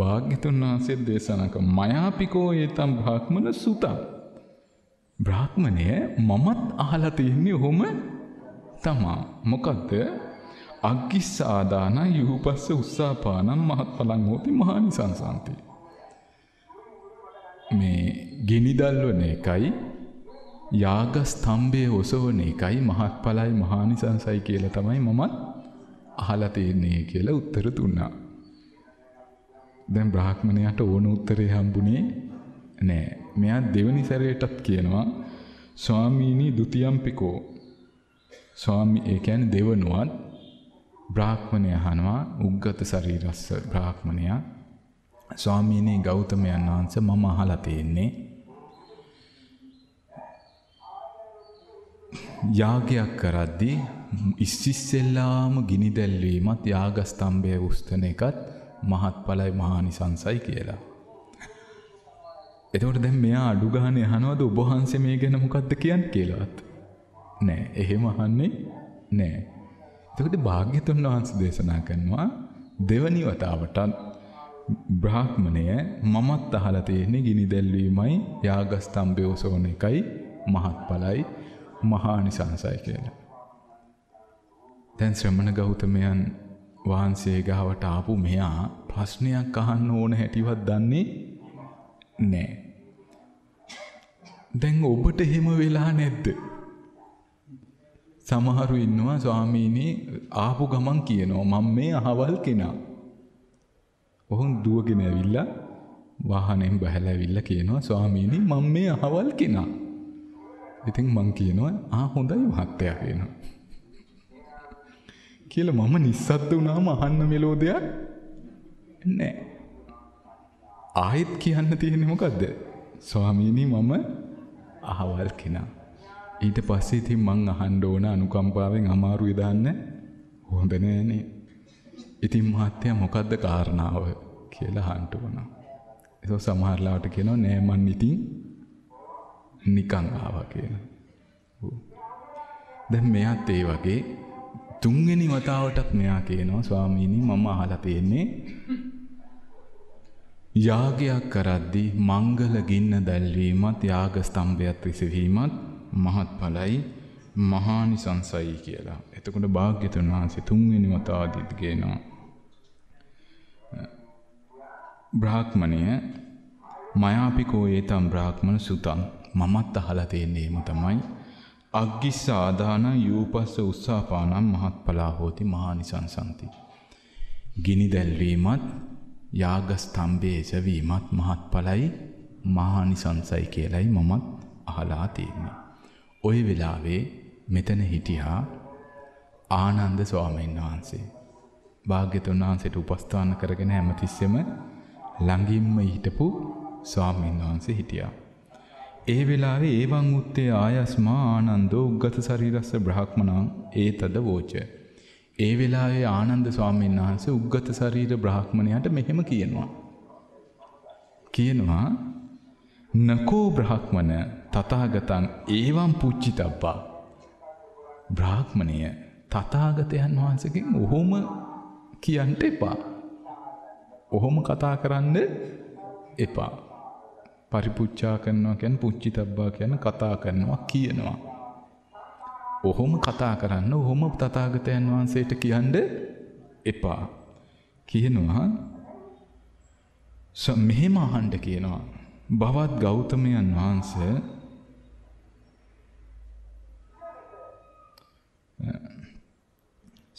භාග්‍යතුන් වහන්සේ දේශනාක මයාපිකෝ ඒතම් බ්‍රාහ්මන සුතං. බ්‍රාහ්මණය මමත් අහලා තියෙන්නේ ඔහොම තමයි. මොකද්ද? අග්ගිස්ස ආදාන යූපස්ස උස්සාපානං මහත්ඵලං හෝති මහානිසංසන්ති. මේ ගිනිදල්වන එකයි යාග ස්තම්භයේ ඔසවන එකයි මහත්ඵලයි මහානිසංසයි කියලා තමයි මමත් අහලා තියෙන්නේ කියලා උත්තර දුන්නා. දැන් බ්‍රාහ්මණයාට ඕන උත්තරේ හම්බුනේ නෑ. මෙයා දෙවෙනි සැරේටත් කියනවා ස්වාමීනි දුතියම්පිකෝ ස්වාමි ඒ කියන්නේ දෙවනුවත් බ්‍රාහ්මණය අහනවා උග්ගත ශරීරස්ස බ්‍රාහ්මණයා ස්වාමීනි ගෞතමයන් වහන්සේ මම අහලා තියෙන්නේ යාගයක් කරද්දී ඉස්සිස්සෙල්ලාම ගිනි දැල්වීමත් යාග ස්තම්භයේ උස්තන එකත් මහත්ඵලයි මහානිසංසයි කියලා. එතකොට දැන් මෙයා අඩු ගහන්නේ අහනවද ඔබ වහන්සේ මේ ගැන මොකද්ද කියන්නේ කියලාත්? නෑ එහෙම අහන්නේ නෑ. එතකොට භාග්‍යතුන් වහන්සේ දේශනා කරනවා දෙවනි වතාවටත් බ්‍රාහ්මණය මමත් අහලා තියෙන්නේ ගිනි දැල්වීමයි යාග ස්තම්භය ඔසවන එකයි මහත්ඵලයි මහානිසංසයි කියලා. දැන් ශ්‍රමණ ගෞතමයන් වහන්සේ ගාවට ආපු මෙයා ප්‍රශ්නයක් අහන්න ඕන හැටිවත් දන්නේ නැහැ. දැන් ඔබට එහෙම වෙලා නැද්ද? සමහරු ඉන්නවා ස්වාමීනි ආපු ගමන් කියනවා මම මේ අහවල් කෙනා. ඔහුන් දුවගෙන ඇවිල්ලා වාහනෙන් බහලා ඇවිල්ලා කියනවා ස්වාමීනි මම මේ අහවල් කෙනා. ඉතින් මං කියනවා ආ හොඳයි මහත්තයා කියනවා. කියලා මම නිස්සද්ද වුණාම අහන්න මෙලෝදයක් නැහැ. ආයෙත් කියන්න තියෙන්නේ මොකද්ද? ස්වාමීනි මම අහවල් කෙනා. ඊට පස්සේ ඉතින් මං අහන්න ඕන අනුකම්පාවෙන් අමාරුයි දාන්න හොඳ නෑනේ. ඉතින් මහත්තයා මොකද්ද කාරණාව කියලා අහන්න ඕන. ඒක සමහර ලාවට කියනවා නෑ මං ඉතින් නිකන් ආවා කියලා. දැන් මෙයාත් ඒ වගේ තුන්වෙනි වතාවටත් මෙයා කියනවා ස්වාමීනි මම අහලා තියෙන්නේ යාගයක් කරද්දී මංගල ගින්න දැල්වීමත් යාග ස්තම්භයත් විසවීමත් මහත්ඵලයි මහානිසංසයි කියලා. එතකොට භාග්‍යතුන් වහන්සේ තුන්වෙනි වතාවදීත් කියනවා බ්‍රාහ්මණය මයාපිකෝ ඒතම් බ්‍රාහ්මණ සුතං මමත් අහලා තියෙන්නේ එහෙම තමයි අග්ගිස්ස ආදාන යූපස්ස උස්සාපානම් මහත්ඵලා හෝති මහානිසංසන්ති. ගිනි දැල්වීමත් යාග ස්තම්භයේ එසවීමත් මහත්ඵලයි මහානිසංසයි කියලයි මමත් අහලා තියෙන්නේ. ওই වෙලාවේ මෙතන හිටියා ආනන්ද ස්වාමීන් වහන්සේ. භාග්‍යතුන් වහන්සේට උපස්ථාන කරගෙන හැමතිස්සෙම ළඟින්ම හිටපු ස්වාමීන් වහන්සේ හිටියා. ඒ වෙලාවේ ඒවං උත්තේ ආයස්මා ආනන්දෝ උග්ගත ශරීරස්ස බ්‍රහ්මණං ඒතද වෝච. ඒ වෙලාවේ ආනන්ද ස්වාමීන් වහන්සේ උග්ගත ශරීර බ්‍රහ්මණයාට මෙහෙම කියනවා. කියනවා නකෝ බ්‍රහ්මණ තථාගතං ඒවං පුච්චිතබ්බා. බ්‍රාහ්මණය තථාගතයන් වහන්සේගෙන් ඔහොම කියන්න එපා. ඔහොම කතා කරන්න එපා. පරිපුච්චා කරනවා කියන්නේ පුච්චිතබ්බා කියන කතා කරනවා කියනවා. ඔහොම කතා කරන්න ඔහොම තථාගතයන් වහන්සේට කියන්න එපා. කියනවා මෙහෙම අහන්න කියනවා. භවත් ගෞතමයන් වහන්සේ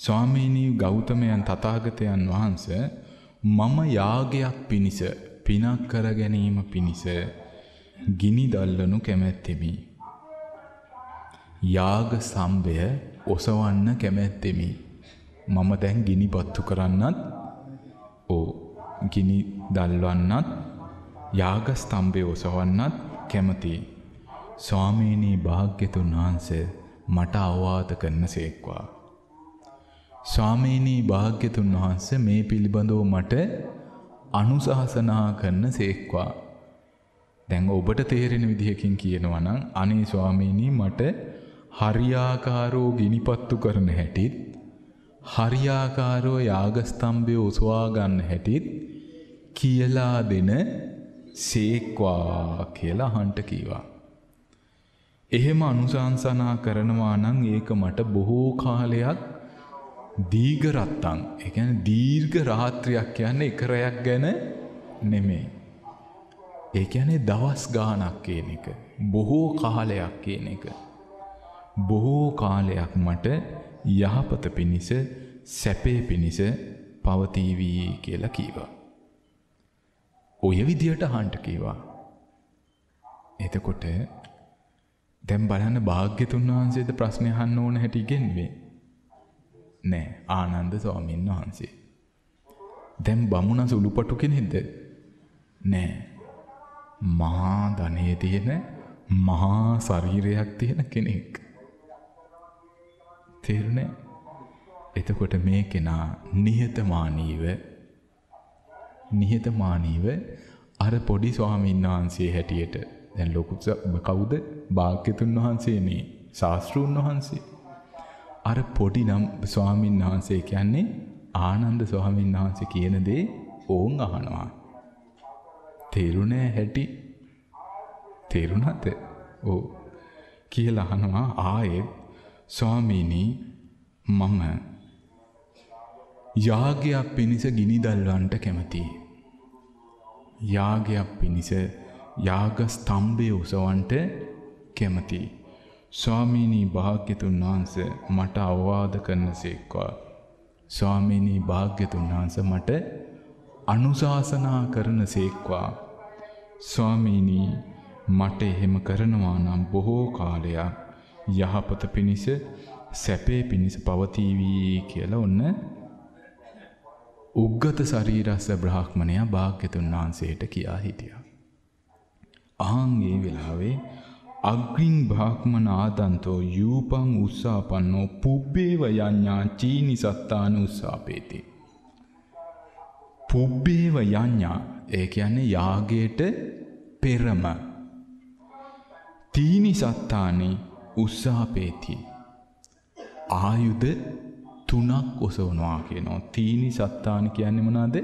ස්වාමීනි ගෞතමයන් තථාගතයන් වහන්සේ මම යාගයක් පිණිස පිනක් කර ගැනීම පිණිස ගිනි දැල්වනු කැමැත්තෙමි. යාග සම්භය ඔසවන්න කැමැත්තෙමි. මම දැන් ගිනි පත්තු කරන්නත් ඕ ගිනි දැල්වන්නත් යාග ස්තම්භය ඔසවන්නත් කැමැති. ස්වාමීනි භාග්‍යතුන් වහන්සේ මට අවවාද කරනසේක්වා. ස්වාමීනි භාග්‍යතුන් වහන්සේ මේ පිළිබඳව මට අනුශාසනා කරනසේක්වා. දැන් ඔබට තේරෙන විදිහකින් කියනවා නම් අනේ ස්වාමීනි මට හරියාකාරෝ ගිනිපත්තු කරන හැටිත් හරියාකාරෝ යාග ස්තම්භය උසවා ගන්න හැටිත් කියලා දෙන සේක්වා කියලා හන්ට කීවා. එහෙම අනුශාසනා කරනවා නම් ඒක මට බොහෝ කාලයක් දීඝ රත්තං ඒ කියන්නේ දීර්ඝ රාත්‍රියක් කියන්නේ එක රැයක් ගැන නෙමෙයි. ඒ කියන්නේ දවස් ගාණක් කියන එක. බොහෝ කාලයක් කියන එක. බොහෝ කාලයක් මට යහපත පිණිස සැපේ පිණිස පවතිවි කියලා කීවා. ඔය විදියට අහන්න කීවා. එතකොට දැන් බලන්න භාග්‍යතුන් වහන්සේද ප්‍රශ්න අහන්න ඕන හැටි ඉගෙනුවේ නෑ ආනන්ද ස්වාමීන් වහන්සේ. දැන් බමුණ සුළුපටු කෙනෙක්ද? නෑ. මහා ධනෙ තියෙන මහා ශරීරයක් තියෙන කෙනෙක්. තේරුණේ? එතකොට මේ කෙනා නිහතමානීව නිහතමානීව අර පොඩි ස්වාමීන් වහන්සේ හැටියට දැන් ලොකු කවුද? භාග්‍යතුන් වහන්සේනේ, ශාස්ත්‍රූන් වහන්සේ. අර පොඩි නම් ස්වාමීන් වහන්සේ කියන්නේ ආනන්ද ස්වාමීන් වහන්සේ කියන දේ ඕන් අහනවා. තේරුණේ හැටි? තේරුණාද? ඕ කියලා අහනවා. ආයේ ස්වාමීනි මම යාගයක් පිණිස ගිනි දැල්වන්නට කැමතියි. යාගයක් පිණිස යාග ස්තම්භය උසවන්නට කැමති. ස්වාමීනි භාග්‍යතුන් වහන්සේ මට අවවාද කරනසේක්වා. ස්වාමීනි භාග්‍යතුන් වහන්සේ මට අනුශාසනා කරනසේක්වා. ස්වාමීනි මට එහෙම කරනවා නම් බොහෝ කාලයක් යහපත පිණිස සැපේ පිණිස පවතිවි කියලා ඔන්න උග්ගත ශරීරස්ස බ්‍රාහ්මණයා භාග්‍යතුන් වහන්සේට කියා හිටියා. අහං ඒ වෙලාවේ අග්ගින් භාග්මන ආදන්තෝ යූපං උස්සාපන්නෝ පුබ්බේව යඤ්ඤා චීනි සත්තාන උස්සාපේති. පුබ්බේව යඤ්ඤා ඒ කියන්නේ යාගයට පෙරම. තීනි සත්තානි උස්සාපේති ආයුධ තුනක් ඔසවනවා කියනවා. තීනි සත්තාන කියන්නේ මොනවාද?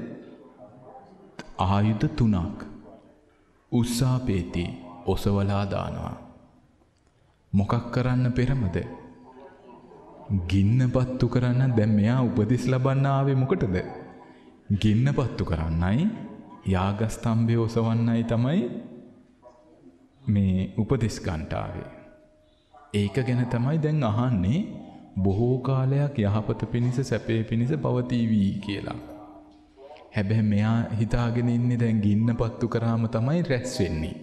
ආයුධ තුනක් උස්සාපේති ඔසවලා දානවා. මොකක් කරන්න පෙරමද? ගින්න පත්තු කරන්න. දැන් මෙයා උපදෙස් ලබන්න ආවේ මොකටද? ගින්න පත්තු කරන්නයි යාගස්තම්භය ඔසවන්නයි තමයි මේ උපදෙස් ගන්නට ආවේ. ඒක ගැන තමයි දැන් අහන්නේ බොහෝ කාලයක් යහපත පිණිස සැපේ පිණිස පවතිවි කියලා. හැබැයි මෙයා හිතාගෙන ඉන්නේ දැන් ගින්න පත්තු කරාම තමයි රැස් වෙන්නේ.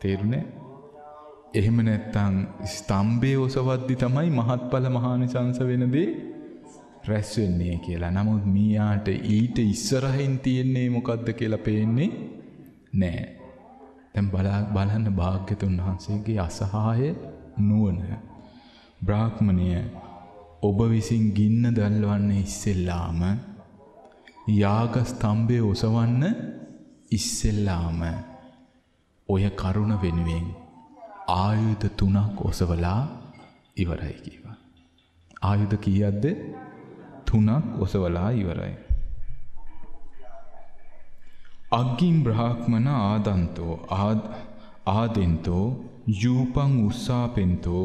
තේරුණේ? එහෙම නැත්තම් ස්තම්භයේ ඔසවද්දි තමයි මහත්ඵල මහානිසංස වෙනදී රැස් වෙන්නේ කියලා. නමුත් මීයාට ඊට ඉස්සරහින් තියෙන්නේ මොකද්ද කියලා පේන්නේ නැහැ. දැන් බලන්න භාග්‍යතුන් වහන්සේගේ අසහාය නුවණ. බ්‍රාහ්මණය, ඔබ විසින් ගින්න දැල්වන්නේ ඉස්සෙල්ලාම, යාග ස්තම්භයේ ඔසවන්න ඉස්සෙල්ලාම ඔය කරුණ වෙනුවෙන් ආයුධ තුනක් ඔසවලා ඉවරයි කියවා. ආයුධ කීයක්ද? තුනක් ඔසවලා ඉවරයි. අග්ගින් බ්‍රාහ්මණ ආදන්තෝ ආදෙන්තෝ යූපං උස්සාපෙන්තෝ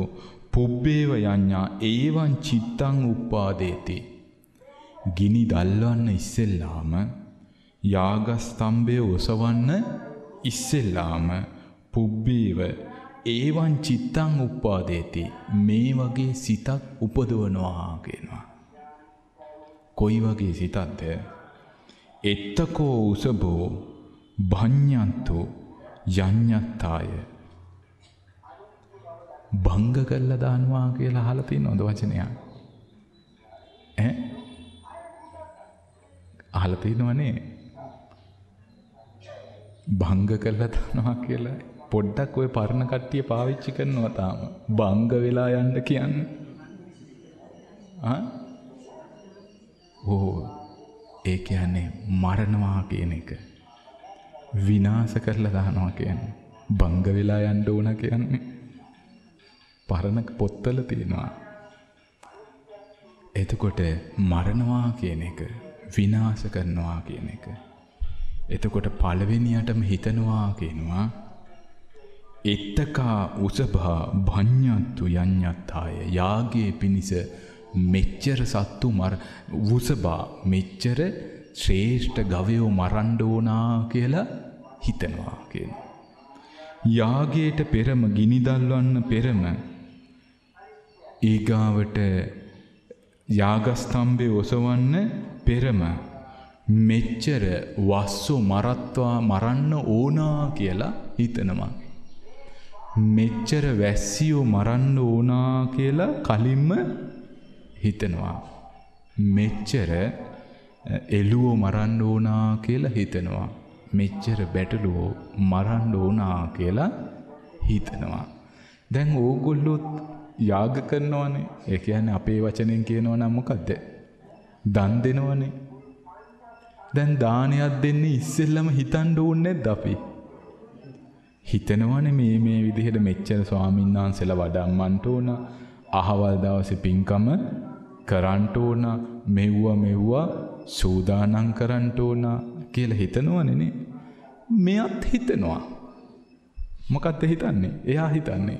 පුබ්බේව යඤ්ඤා ඒවං චිත්තං උප්පාදේති. ගිනි දැල්වන්න ඉස්සෙල්ලාම, යාග ස්තම්භය ඔසවන්න ඉස්සෙල්ලාම පුබ්බේව ඒවන් චිත්තං උප්පාදේති, මේ වගේ සිතක් උපදවනවා කියනවා. කොයි වගේ සිතක්ද? එත්තකෝ උසබෝ භඤ්ඤන්තෝ යඤ්ඤත්තාය. භංග කරලා දානවා කියලා අහලා තියෙනවද වචනයක්? ඈ අහලා තියෙනවනේ. භංග කරලා දානවා කියලා පොඩ්ඩක් ඔය පරණ කට්ටිය පාවිච්චි කරනවා තාම. බංග වෙලා යන්න කියන්නේ. ආ? ඕ ඒ කියන්නේ මරණවා කියන එක. විනාශ කරලා දානවා කියන්නේ. බංග වෙලා යන්න ඕන කියන්නේ. පරණ පොත්වල තියෙනවා. එතකොට මරණවා කියන එක, විනාශ කරනවා කියන එක. එතකොට පළවෙනියටම හිතනවා කියනවා එත්තකා උසභා භඤ්ඤන්තු යඤ්ඤත්තාය. යාගයේ පිනිස මෙච්චර සත්තු මර උසභා මෙච්චර ශ්‍රේෂ්ඨ ගවයෝ මරන්න ඕනා කියලා හිතනවා කියනවා. යාගයට පෙරම ගිනි දැල්වන්න පෙරම ඊගාවට යාගස්තම්භය ඔසවන්න පෙරම මෙච්චර වස්සෝ මරත්වා මරන්න ඕනා කියලා හිතනවා. මෙච්චර වැස්සියෝ මරන්න ඕනා කියලා කලින්ම හිතනවා. මෙච්චර එළුවෝ මරන්න ඕනා කියලා හිතනවා. මෙච්චර බැටළුවෝ මරන්න ඕනා කියලා හිතනවා. දැන් ඕගොල්ලොත් යාග කරනවනේ. ඒ කියන්නේ අපේ වචනෙන් කියනවා නම් මොකද්ද? දන් දෙනවනේ. දැන් දානයක් දෙන්නේ ඉස්සෙල්ලම හිතන්න ඕනේ නැද්ද අපි? හිතනවනේ මේ මේ විදිහට මෙච්චර ස්වාමීන් වහන්සේලා වඩම්මන්ට ඕන, අහවල් දවසේ පින්කම කරන්ට ඕන, මෙව්වා මෙව්වා සූදානම් කරන්ට ඕන කියලා හිතනවනේ නේ. මෙයත් හිතනවා. මොකද්ද හිතන්නේ? එයා හිතන්නේ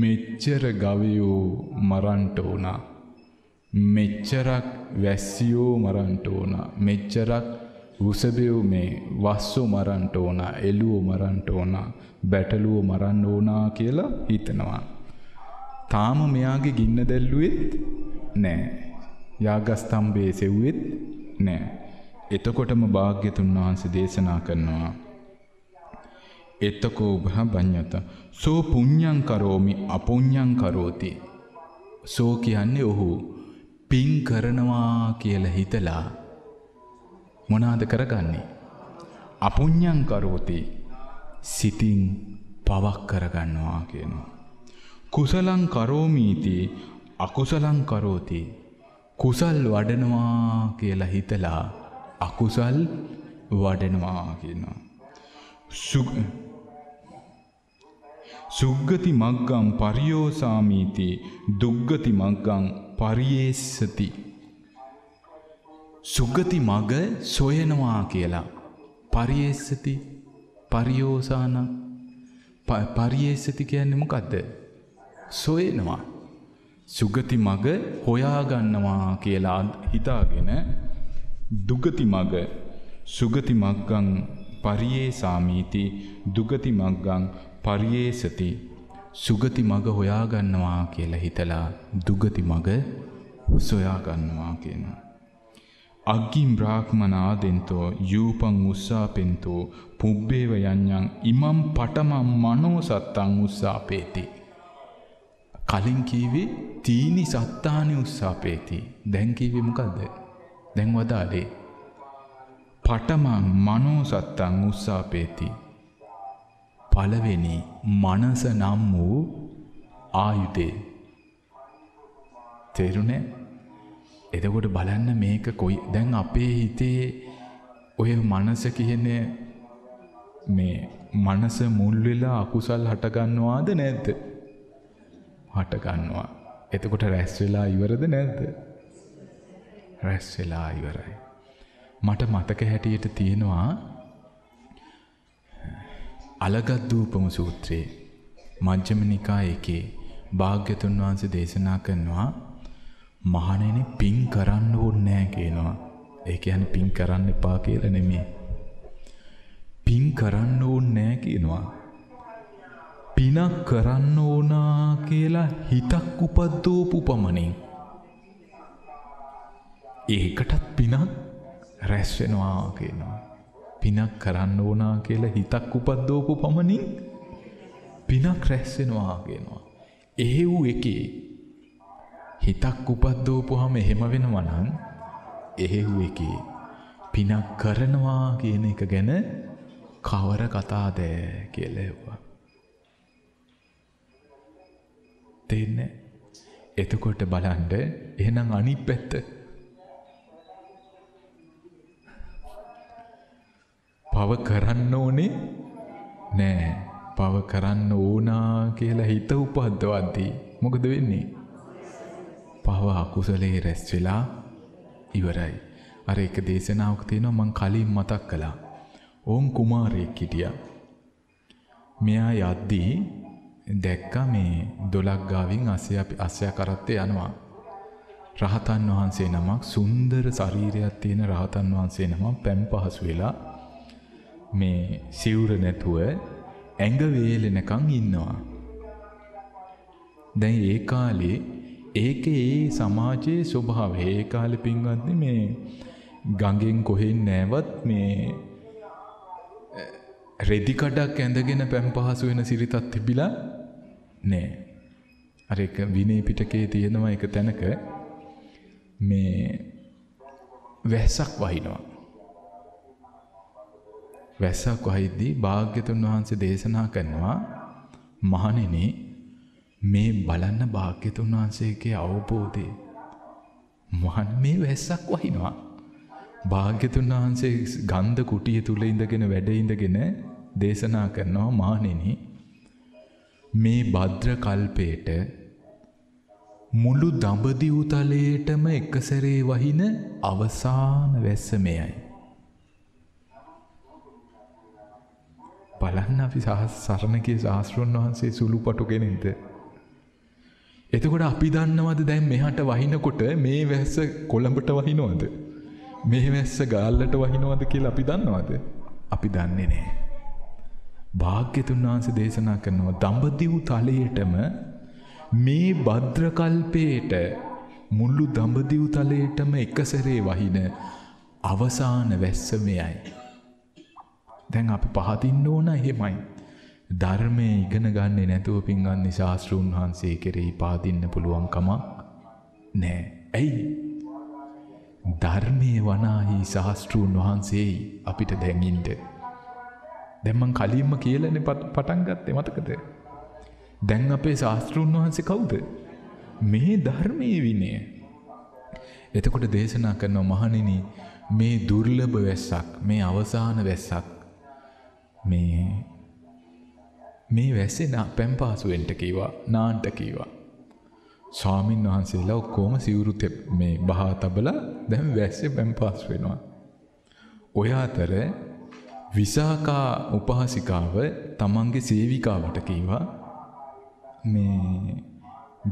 මෙච්චර ගවයෝ මරන්ට ඕන, මෙච්චරක් වැස්සියෝ මරන්ට ඕන, මෙච්චරක් උසබියෝ මේ වස්සෝ මරන්ට ඕන, එළුවෝ මරන්ට ඕන, බැටළුවෝ මරන්න ඕනා කියලා හිතනවා. තාම මෙයාගේ ගින්න දැල්ලුවෙත් නැහැ. යාගස්තම්භයේ සෙව්වෙත් නැහැ. එතකොටම භාග්‍යතුන් වහන්සේ දේශනා කරනවා එතකෝ භඤ්ඤත සෝ පුඤ්ඤං කරෝමි අපුඤ්ඤං කරෝති. සෝ කියන්නේ ඔහු පින් කරනවා කියලා හිතලා මොනාද කරගන්නේ? අපුඤ්ඤං කරෝති, සිතින් පවක් කරගන්නවා කියනවා. කුසලං කරෝමීති අකුසලං කරෝති, කුසල් වඩනවා කියලා හිතලා අකුසල් වඩනවා කියනවා. සුග්ගති මග්ගං පරියෝසාමීති දුග්ගති මග්ගං පරියේසති. සුගති මග සොයනවා කියලා. පරියේසති පරියෝසාන පරියේසති කියන්නේ මොකද්ද? සොයනවා. සුගති මග හොයාගන්නවා කියලා හිතාගෙන දුගති මග සුගති මග්ගං පරියේසාමීති දුගති මග්ගං පරියේසති. සුගති මග හොයාගන්නවා කියලා හිතලා දුගති මග සොයාගන්නවා කියනවා. අග්ගිම් බ්‍රාහ්මනාදෙන්තෝ යූපං උස්සාපෙන්තෝ පුබ්බේව යඤ්ඤං ඉමම් පඨමං මනෝ සත්තං උස්සාපේති. කලින් කීවේ තීනි සත්තානි උස්සාපේති. දැන් කීවේ මොකද්ද? දැන් වදාලේ පඨමං මනෝ සත්තං උස්සාපේති. පළවෙනි මනස නම් වූ ආයුධේ. තේරුණේ? එතකොට බලන්න මේක කොයි දැන් අපේ හිතේ ඔය මනස කියන මේ මනස මුල් වෙලා අකුසල් හට ගන්නවාද නැද්ද? හට ගන්නවා. එතකොට රැස් වෙලා ඉවරද නැද්ද? රැස් වෙලා ඉවරයි. මට මතක හැටියට තියෙනවා අලගද්දූපම සූත්‍රයේ මජ්ක්‍ධිම නිකාය එකේ භාග්‍යතුන් වහන්සේ දේශනා කරනවා මහණෙනි පින් කරන්න ඕනේ නැහැ කියනවා. ඒ කියන්නේ පින් කරන්න එපා කියලා නෙමෙයි. පින් කරන්න ඕනේ නැහැ කියනවා. පිනක් කරන්න ඕනා කියලා හිතක් උපද්දෝපු පමණින් ඒකටත් පිනක් රැස් වෙනවා කියනවා. පිනක් කරන්න ඕනා කියලා හිතක් උපද්දෝපු පමණින් පිනක් රැස් වෙනවා කියනවා. එහෙව් එකේ හිතක් උපද්දෝපුවම එහෙම වෙනවා නම් එහෙව් එකේ පිනක් කරනවා කියන එක ගැන කවර කතාද කියලා එවුවා. දෙන්නේ. එතකොට බලන්න එහෙනම් අනිත් පැත්ත. පව කරන්න ඕනේ නෑ. පව කරන්න ඕනා කියලා හිත උපද්දවද්දී මොකද වෙන්නේ? පව අකුසලේ රැස් වෙලා ඉවරයි. අර එක දේශනාවක් තියෙනවා මං කලින් මතක් කළා. ඕම් කුමාරයෙක් හිටියා. මෙයා යද්දී දැක්කා මේ දොළක් ගාවින් අස්සයා කරත්තේ යනවා. රහතන් වහන්සේ නමක් සුන්දර ශරීරයක් තියෙන රහතන් වහන්සේ නමක් පැම් පහසු වෙලා මේ සිවුර නැතුව ඇඟ වේලෙනකන් ඉන්නවා. දැන් ඒ කාලේ ඒකේ ඒ සමාජයේ ස්වභාවය ඒ කාලේ පින්වත්නි මේ ගඟෙන් කොහෙන් නැවත් මේ රෙදි කඩක් ඇඳගෙන පැම්පහසු වෙන සිරිතක් තිබිලා නෑ. අර එක විනය පිටකේ තියෙනවා එක තැනක මේ වැස්සක් වහිනවා. වැස්සක් වහිද්දී භාග්‍යතුන් වහන්සේ දේශනා කරනවා මහණෙනි මේ බලන්න භාග්‍යතුන් වහන්සේගේ අවබෝධය මහන් මේ වැස්සක් වහිනවා. භාග්‍යතුන් වහන්සේ ගන්ධ කුටිය තුල ඉඳගෙන වැඩ ඉඳගෙන දේශනා කරනවා මහණෙනි මේ භද්‍ර කල්පේට මුළු දඹදිව තලයේටම එකසරේ වහින අවසාන වැස්ස මෙයයි. බලන්න අපි සරණගේ සාස්ෘන් වහන්සේ සුළුපටු කෙනෙක්ද? එතකොට අපි දන්නවද දැන් මෙහාට වහිනකොට මේ වැස්ස කොළඹට වහිනවද? මේ වැස්ස ගාල්ලට වහිනවද කියලා අපි දන්නවද? අපි දන්නේ නැහැ. භාග්‍යතුන් වහන්සේ දේශනා කරනවා දඹදිව තලයේටම මේ භද්‍ර කල්පේට මුළු දඹදිව තලයේටම එකසරේ වහින අවසාන වැස්ස මෙයයි. දැන් අපි පහදින්න ඕන එහෙමයි. ධර්මය ඉගෙන ගන්නේ නැතුව පින්වත්නි ශාස්ත්‍රූන් වහන්සේ කෙරෙහි පාදින්න පුළුවන් කමක් නෑ. ඇයි? ධර්මයේ වනාහි ශාස්ත්‍රූන් වහන්සේයි අපිට දැන් ඉන්න. දැන් මං කලින්ම කියලානේ පටන් ගත්තේ මතකද? දැන් අපේ ශාස්ත්‍රූන් වහන්සේ කවුද? මේ ධර්මයේ විනය. එතකොට දේශනා කරනවා මහණෙනි මේ දුර්ලභ වැස්සක් මේ අවසාන වැස්සක් මේ මේ වැසෙන පැම්පාසුවෙන්ට කීවා නාන්ට කීවා. ස්වාමින් වහන්සේලා ඔක්කොම සිවුරු මේ බහා තබලා දැන් වැස්සේ පැම්පාස් වෙනවා. ඔය අතර විසාකා උපහාසිකාව තමන්ගේ සේවිකාවට කීවා මේ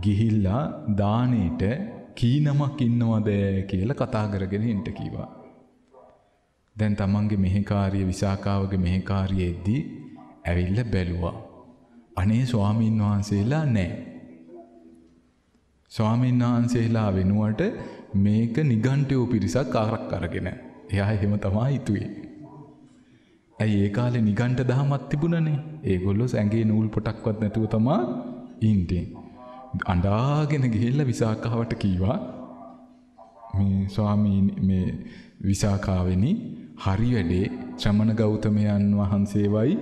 ගිහිල්ලා දානෙට කී නමක් ඉන්නවද කියලා කතා කරගෙන ඉන්න කීවා. දැන් තමන්ගේ මෙහෙකාරිය විසාකාවගේ මෙහෙකාරියෙද්දී ඇවිල්ලා බැලුවා. අනේ ස්වාමීන් වහන්සේලා නැහැ. ස්වාමීන් වහන්සේලා වෙනුවට මේක නිගණ්ඨයෝ පිරිසක් ආරක් කරගෙන. එයා එහෙම තමයි හිතුවේ. ඇයි ඒ කාලේ නිගණ්ඨ දහමක් තිබුණනේ. ඒගොල්ලෝ ඇඟේ නූල් පොටක්වත් නැතුව තමා ඉන්නේ. අඬාගෙන ගිහිල්ලා විසාකාවට කීවා මේ ස්වාමීන් මේ විසාකාවෙනි හරි වැඩේ ශ්‍රමණ ගෞතමයන් වහන්සේවයි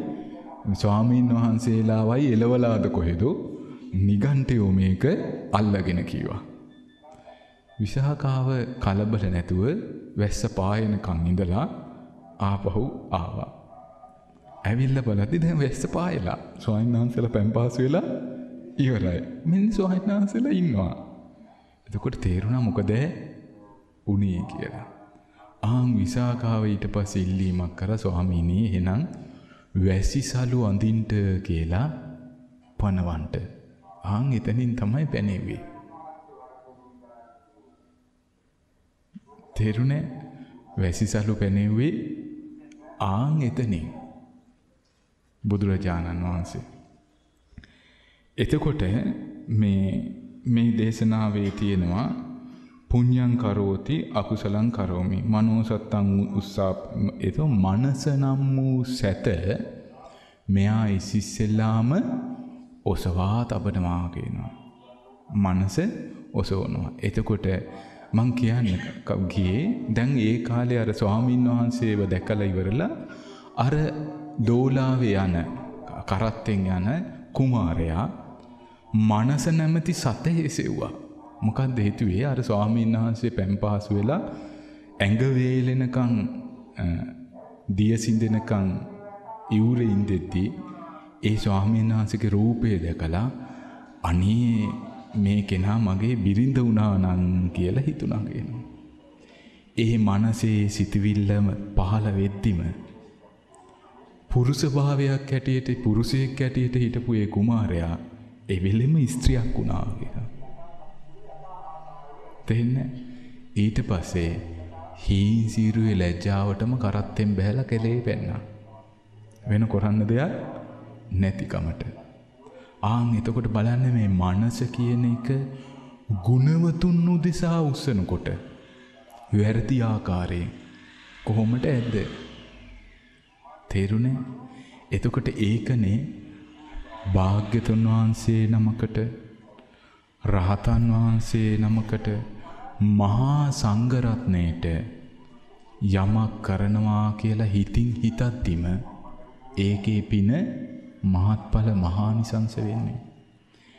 ස්වාමීන් වහන්සේලාවයි එළවලාද කොහෙද නිගණ්ඨයෝ මේක අල්ලගෙන කීවා. විසාකාව කලබල නැතුව වැස්ස පායනකන් ඉඳලා ආපහු ආවා. ඇවිල්ලා බලද්දි දැන් වැස්ස පායලා ස්වාමීන් වහන්සේලා පැම්පාසු වෙලා ඉවරයි. මෙන්න ස්වාමීන් වහන්සේලා ඉන්නවා. එතකොට තේරුණා මොකද වුණේ කියලා. ආන් විසාකාව ඊට පස්සේ ඉල්ලීමක් කරා ස්වාමීනි එහෙනම් වැසිසලු අඳින්ට කියලා පනවන්ට. ආන් එතනින් තමයි පැනෙව්වේ. තේරුණේ වැසිසලු පැනෙව්වේ ආන් එතනින් බුදුරජාණන් වහන්සේ. එතකොට මේ මේ දේශනාවේ තියෙනවා පුඤ්ඤං කරෝති අකුසලං කරෝමි මනෝසත්තං උස්සාප. ඒතෝ මනස නම් වූ සැත මෙයා ඉසිස්සෙලාම ඔසවා තබනවා කියනවා. මනස ඔසවනවා. එතකොට මං කියන්නේ කවුගේ දැන් ඒ කාලේ අර ස්වාමීන් වහන්සේව දැකලා ඉවරලා අර දෝලාවේ යන කරත්තෙන් යන කුමාරයා මනස නැමැති සතේ සෙව්වා. මොකක්ද හේතුවේ අර ස්වාමීන් වහන්සේ පැම්පහසු වෙලා ඇඟ වේලෙනකන් දිය සිඳෙනකන් ඉවුරේ ඉඳෙද්දී ඒ ස්වාමීන් වහන්සේගේ රූපය දැකලා අනේ මේ කෙනා මගේ බිරිඳ වුණා නම් කියලා හිතුණා කියනවා. ඒ මනසේ සිතවිල්ලම පහළ වෙද්දිම පුරුෂ භාවයක් හැටියට පුරුෂයෙක් හැටියට හිටපු ඒ කුමාරයා ඒ වෙලෙම ස්ත්‍රියක් වුණා කියලා. තේන්නේ? ඊට පස්සේ හීන්සිරුවේ ලැජ්ජාවටම කරත්තෙන් බැහැලා කෙලේ පැන්නා. වෙන කරන්න දෙයක් නැතිකමට. ආන් එතකොට බලන්න මේ මනස කියන එක ගුණවතුන් උදෙසා උස්සනකොට වැරදි ආකාරයෙන් කොහොමද ඇද්ද? තේරුණේ? එතකොට ඒකනේ භාග්‍යතුන් වහන්සේ නමකට රහතන් වහන්සේ නමකට මහා සංඝ රත්නයට යමක් කරනවා කියලා හිතින් හිතද්දිම ඒකේ පින මහත්ඵල මහානිසංස වෙන්නේ.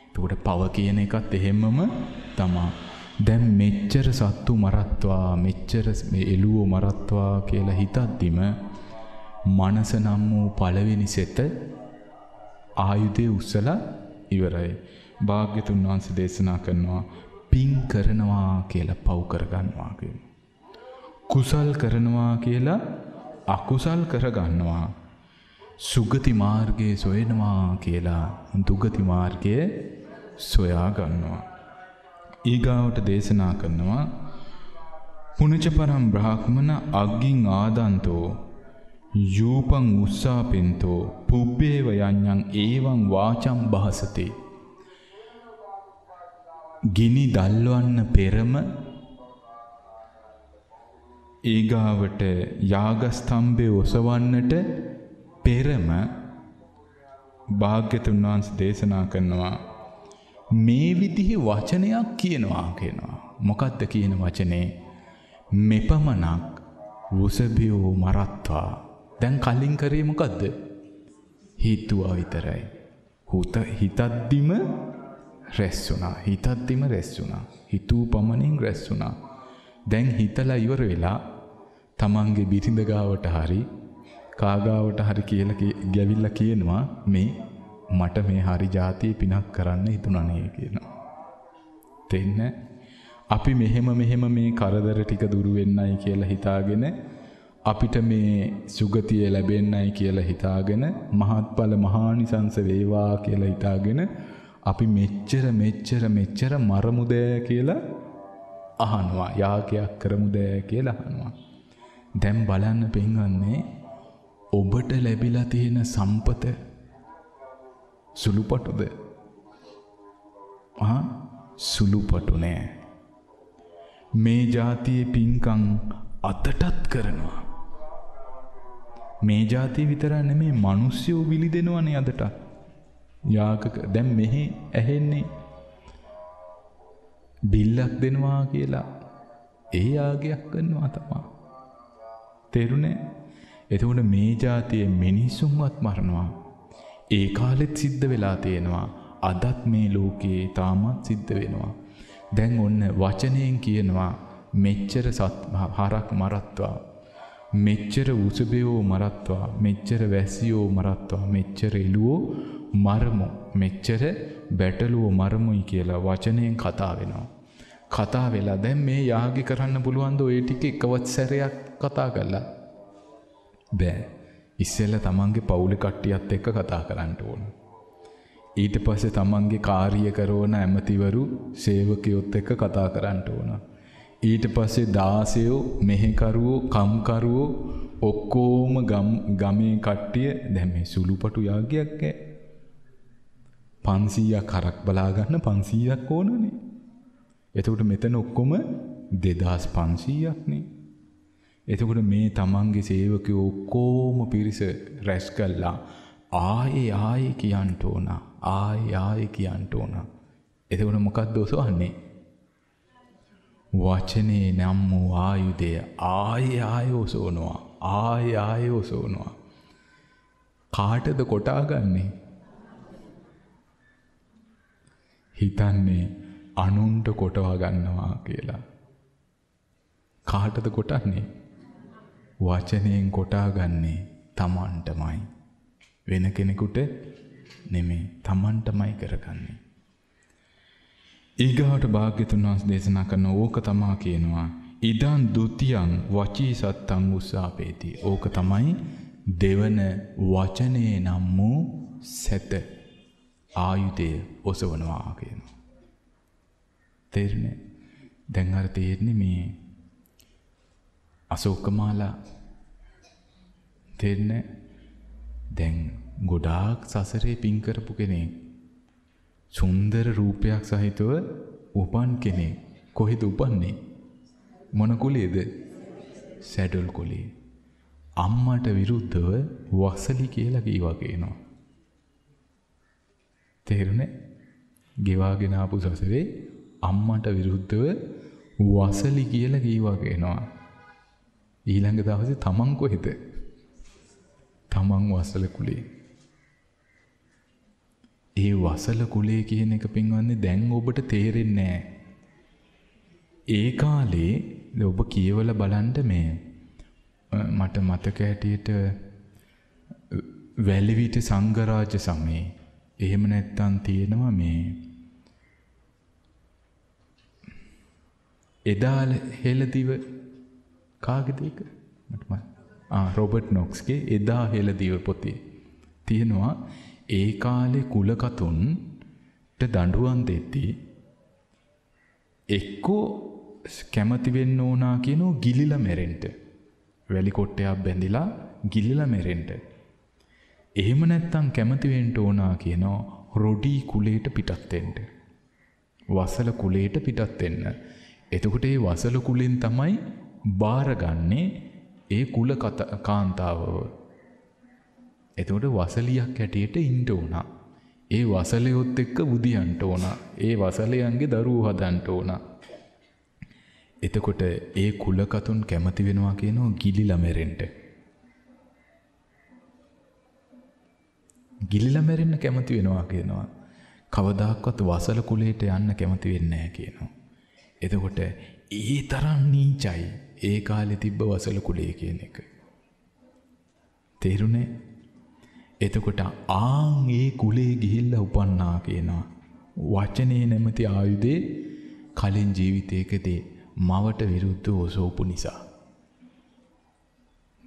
එතකොට පව කියන එකත් එහෙමම තමයි. දැන් මෙච්චර සත්තු මරත්වා මෙච්චර එළුවෝ මරත්වා කියලා හිතද්දිම මනස නම් වූ පළවෙනි සෙත ආයුධය උස්සලා ඉවරයි. භාග්‍යතුන් වහන්සේ දේශනා කරනවා පින් කරනවා කියලා පව් කරගන්නවා කියන. කුසල් කරනවා කියලා අකුසල් කරගන්නවා. සුගති මාර්ගයේ සොයනවා කියලා දුගති මාර්ගයේ සොයා ගන්නවා. ඊගාවට දේශනා කරනවා පුනච පරම් බ්‍රාහ්මන අග්ගින් ආදන්තෝ යූපං උස්සාපෙන්තෝ පුබ්බේව යඤ්ඤං ඒවං වාචං භාසතේ. ගිනි දල්වන්න පෙරම ඊගාවට යාගස්තම්භේ ඔසවන්නට පෙරම භාග්‍යතුන් වහන්සේ දේශනා කරනවා මේ විදිහේ වචනයක් කියනවා කියනවා. මොකක්ද කියන වචනේ? මෙපමණක් වෘෂභයෝ මරත්වා. දැන් කලින් කරේ මොකද්ද? හිතුවා විතරයි. හුත හිතද්දිම රැස් වුණා. හිතද්දිම රැස් වුණා. හිතූ පමණින් රැස් වුණා. දැන් හිතලා ඉවර වෙලා තමන්ගේ බිරිඳ ගාවට හරි කාගාවට හරි කියලා ගැවිලා කියනවා මේ මට මේ හරි જાතිය පිනක් කරන්න හිතුණා නේ කියනවා. තෙන්න අපි මෙහෙම මෙහෙම මේ කරදර ටික දුරු වෙන්නයි කියලා හිතාගෙන අපිට මේ සුගතිය ලැබෙන්නයි කියලා හිතාගෙන මහත්ඵල මහානිසංස වේවා කියලා හිතාගෙන අපි මෙච්චර මෙච්චර මෙච්චර මරමුද කියලා අහනවා. යාගයක් කරමුද කියලා අහනවා. දැන් බලන්න පින්වන්නේ ඔබට ලැබිලා තියෙන සම්පත සුළුපටුද? ආ සුළුපටු නෑ. මේ જાතියේ පින්කම් අතටත් කරනවා. මේ જાතිය විතර නෙමේ මිනිස්සු විලි දෙනවනේ අදට. යාගක දැන් මෙහි ඇහෙන්නේ බිල්ලක් දෙනවා කියලා ඒ යාගයක් කරනවා තමයි. තේරුණේ? එතකොට මේ જાතියේ මිනිසුන්වත් මරනවා. ඒ කාලෙත් සිද්ධ වෙලා තියෙනවා. අදත් මේ ලෝකේ තාමත් සිද්ධ වෙනවා. දැන් ඔන්න වචනයෙන් කියනවා මෙච්චර හරක් මරත්වා, මෙච්චර උසබයෝ මරත්වා, මෙච්චර වැසියෝ මරත්වා, මෙච්චර එළුවෝ මරමු, මෙච්චර බැටළුවෝ මරමුයි කියලා වචනයෙන් කතා වෙනවා. කතා වෙලා දැන් මේ යාගි කරන්න පුළුවන්ද ඔය ටික එකවත් සැරයක් කතා කරලා? බෑ. ඉස්සෙල්ලා තමන්ගේ පවුලේ කට්ටියත් එක්ක කතා කරන්න ඕන. ඊට පස්සේ තමන්ගේ කාර්ය කරන ඇමතිවරු සේවකයොත් එක්ක කතා කරන්න ඕන. ඊට පස්සේ දාසයෝ, මෙහෙකරුවෝ, කම්කරුවෝ ඔක්කොම ගමේ කට්ටිය. දැන් මේ සුළුපටු යාගයක් ඈ. පන්සීයක් කරක් බලා ගන්න පන්සීයක් ඕනනේ. එතකොට මෙතන ඔක්කොම දෙදාස් පන්සීයක් නේ. එතකොට මේ තමන්ගේ සේවකයෝ ඔක්කොම පිරිස රැස් කළා. ආයේ ආයේ කියන්න ඕන. ආයේ ආයේ කියන්න ඕන. එතකොට මොකක්ද ඔසවන්නේ? වචනේ නම් වූ ආයුධය ආයේ ආයේ ඔසවනවා. ආයේ ආයේ ඔසවනවා. කාටද කොටාගන්නේ? හිතන්නේ අනුන්ට කොටවා ගන්නවා කියලා. කාටද කොටන්නේ? වචනයෙන් කොටාගන්නේ තමන්ටමයි. වෙන කෙනෙකුට නෙමෙයි, තමන්ටමයි කරගන්නේ. ඊගාට භාග්‍යතුන් වහන්සේ දේශනා කරන ඕක තමා කියනවා ඉදන් දුතියන් වචී සත්තං උස්සාපේති. ඕක තමයි දෙවන වචනේ නම් වූ සැත ආයුධය ඔසවනවා කියනවා. තේරෙන්නේ? දැන් අර තේරෙන්නේ මේ අශෝකමාලා. තේරෙන්නේ? දැන් ගොඩාක් සසරේ පින් කරපු කෙනෙක්, සුන්දර රූපයක් සහිතව උපන් කෙනෙක්. කොහෙද උපන්නේ? මොන කුලයේද? සැඩොල් කුලයේ. අම්මට විරුද්ධව වසලි කියලා කීවා කියනවා. තේරුණේ? ගෙවාගෙන ආපු සසරේ අම්මට විරුද්ධව වසලි කියලා කීවා කියනවා. ඊළඟ දවසේ තමන් කොහෙද? තමන් වසල කුලේ. ඒ වසල කුලේ කියන එක පින්වන්නේ දැන් ඔබට තේරෙන්නේ නැහැ. ඒ කාලේ ඔබ කියවලා බලන්න මේ මට මතක හැටියට වැලිවිට සංඝරාජ සමයේ, එහෙම නැත්තම් තියෙනවා මේ එදාල හෙළදිව කාගේද ඒක? මට ආ රොබර්ට් නොක්ස්ගේ එදා හෙළදිව පොතේ තියෙනවා. ඒ කාලේ කුලකතුන්ට දඬුවම් දෙද්දී එක්කෝ කැමති වෙන්න ඕනා කියනෝ ගිලිලා මැරෙන්න. වැලි කොට්ටයක් බැඳිලා ගිලිලා මැරෙන්න. එහෙම නැත්තම් කැමති වෙන්න ඕනා කියනෝ රොඩි කුලයට පිටත් වෙන්න. වසල කුලයට පිටත් වෙන්න. එතකොට ඒ වසල කුලෙන් තමයි බාරගන්නේ ඒ කුල කාන්තාවව. එතකොට වසලියක් හැටියට ඉන්න ඕනා. ඒ වසලයොත් එක්ක බුදියන්ට ඕනා. ඒ වසලයන්ගේ දරුවෝ හදන්න ඕනා. එතකොට ඒ කුලකතුන් කැමති වෙනවා කියනෝ ගිලිලා මැරෙන්න. ගිලිලා මැරෙන්න කැමති වෙනවා කියනවා. කවදාකවත් වසල කුලයට යන්න කැමති වෙන්නේ නැහැ කියනවා. එතකොට ඒ තරම් නීචයි ඒ කාලේ තිබ්බ වසල කුලය කියන එක. තේරුණේ? එතකොට ආන් ඒ කුලේ ගිහිල්ලා උපන්නා කියනවා. වචනේ නැමැති ආයුධේ කලින් ජීවිතයකදී මවට විරුද්ධව ඔසවපු නිසා.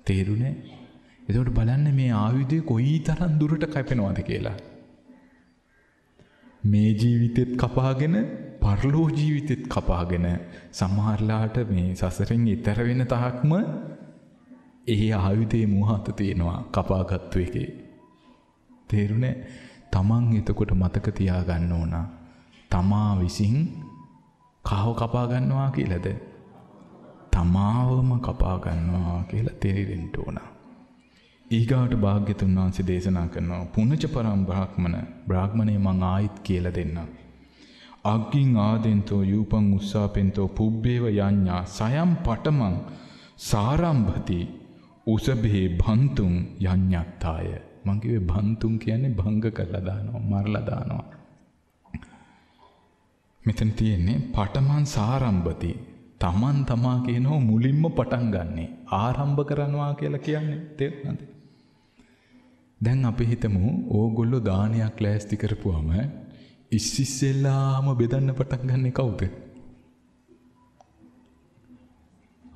තේරුණේ? එතකොට බලන්න මේ ආයුධේ කොයිතරම් දුරට කැපෙනවද කියලා. මේ ජීවිතෙත් කපාගෙන පරලෝ ජීවිතෙත් කපාගෙන සමහරලාට මේ සසරෙන් ඈතර වෙන තාක්ම ඒ ආයුධේ මෝහත තියෙනවා කපාගත්තු එකේ. තේරුණේ? තමන් එතකොට මතක තියාගන්න ඕන තමා විසින් කහව කපා ගන්නවා කියලාද තමාවම කපා ගන්නවා කියලා තේරෙන්න ඕන. ඊගාට භාග්‍යතුන් වහන්සේ දේශනා කරනවා පුණජ පරම් බ්‍රාහ්මණ බ්‍රාහ්මණේ මං ආයිත් කියලා දෙන්නා. අග්ගින් ආදෙන්තෝ යූපං උස්සාපෙන්තෝ පුබ්බේව යඤ්ඤා සයම් පඨමං සාරම්භති උසබේ භන්තුං යඤ්ඤත්තාය. මං කිව්වේ භන්තුං කියන්නේ භංග කරලා දානවා, මරලා දානවා. මෙතන තියෙන්නේ පඨමං සාරම්භති. තමන් තමා කියනෝ මුලින්ම පටන් ගන්නෙ, ආරම්භ කරනවා කියලා කියන්නේ. තේරුණාද? දැන් අපි හිතමු ඕගොල්ලෝ දානයක් ලෑස්ති කරපුවම ඉස්සිස්සෙල්ලාම බෙදන්න පටන් ගන්නෙ කවුද?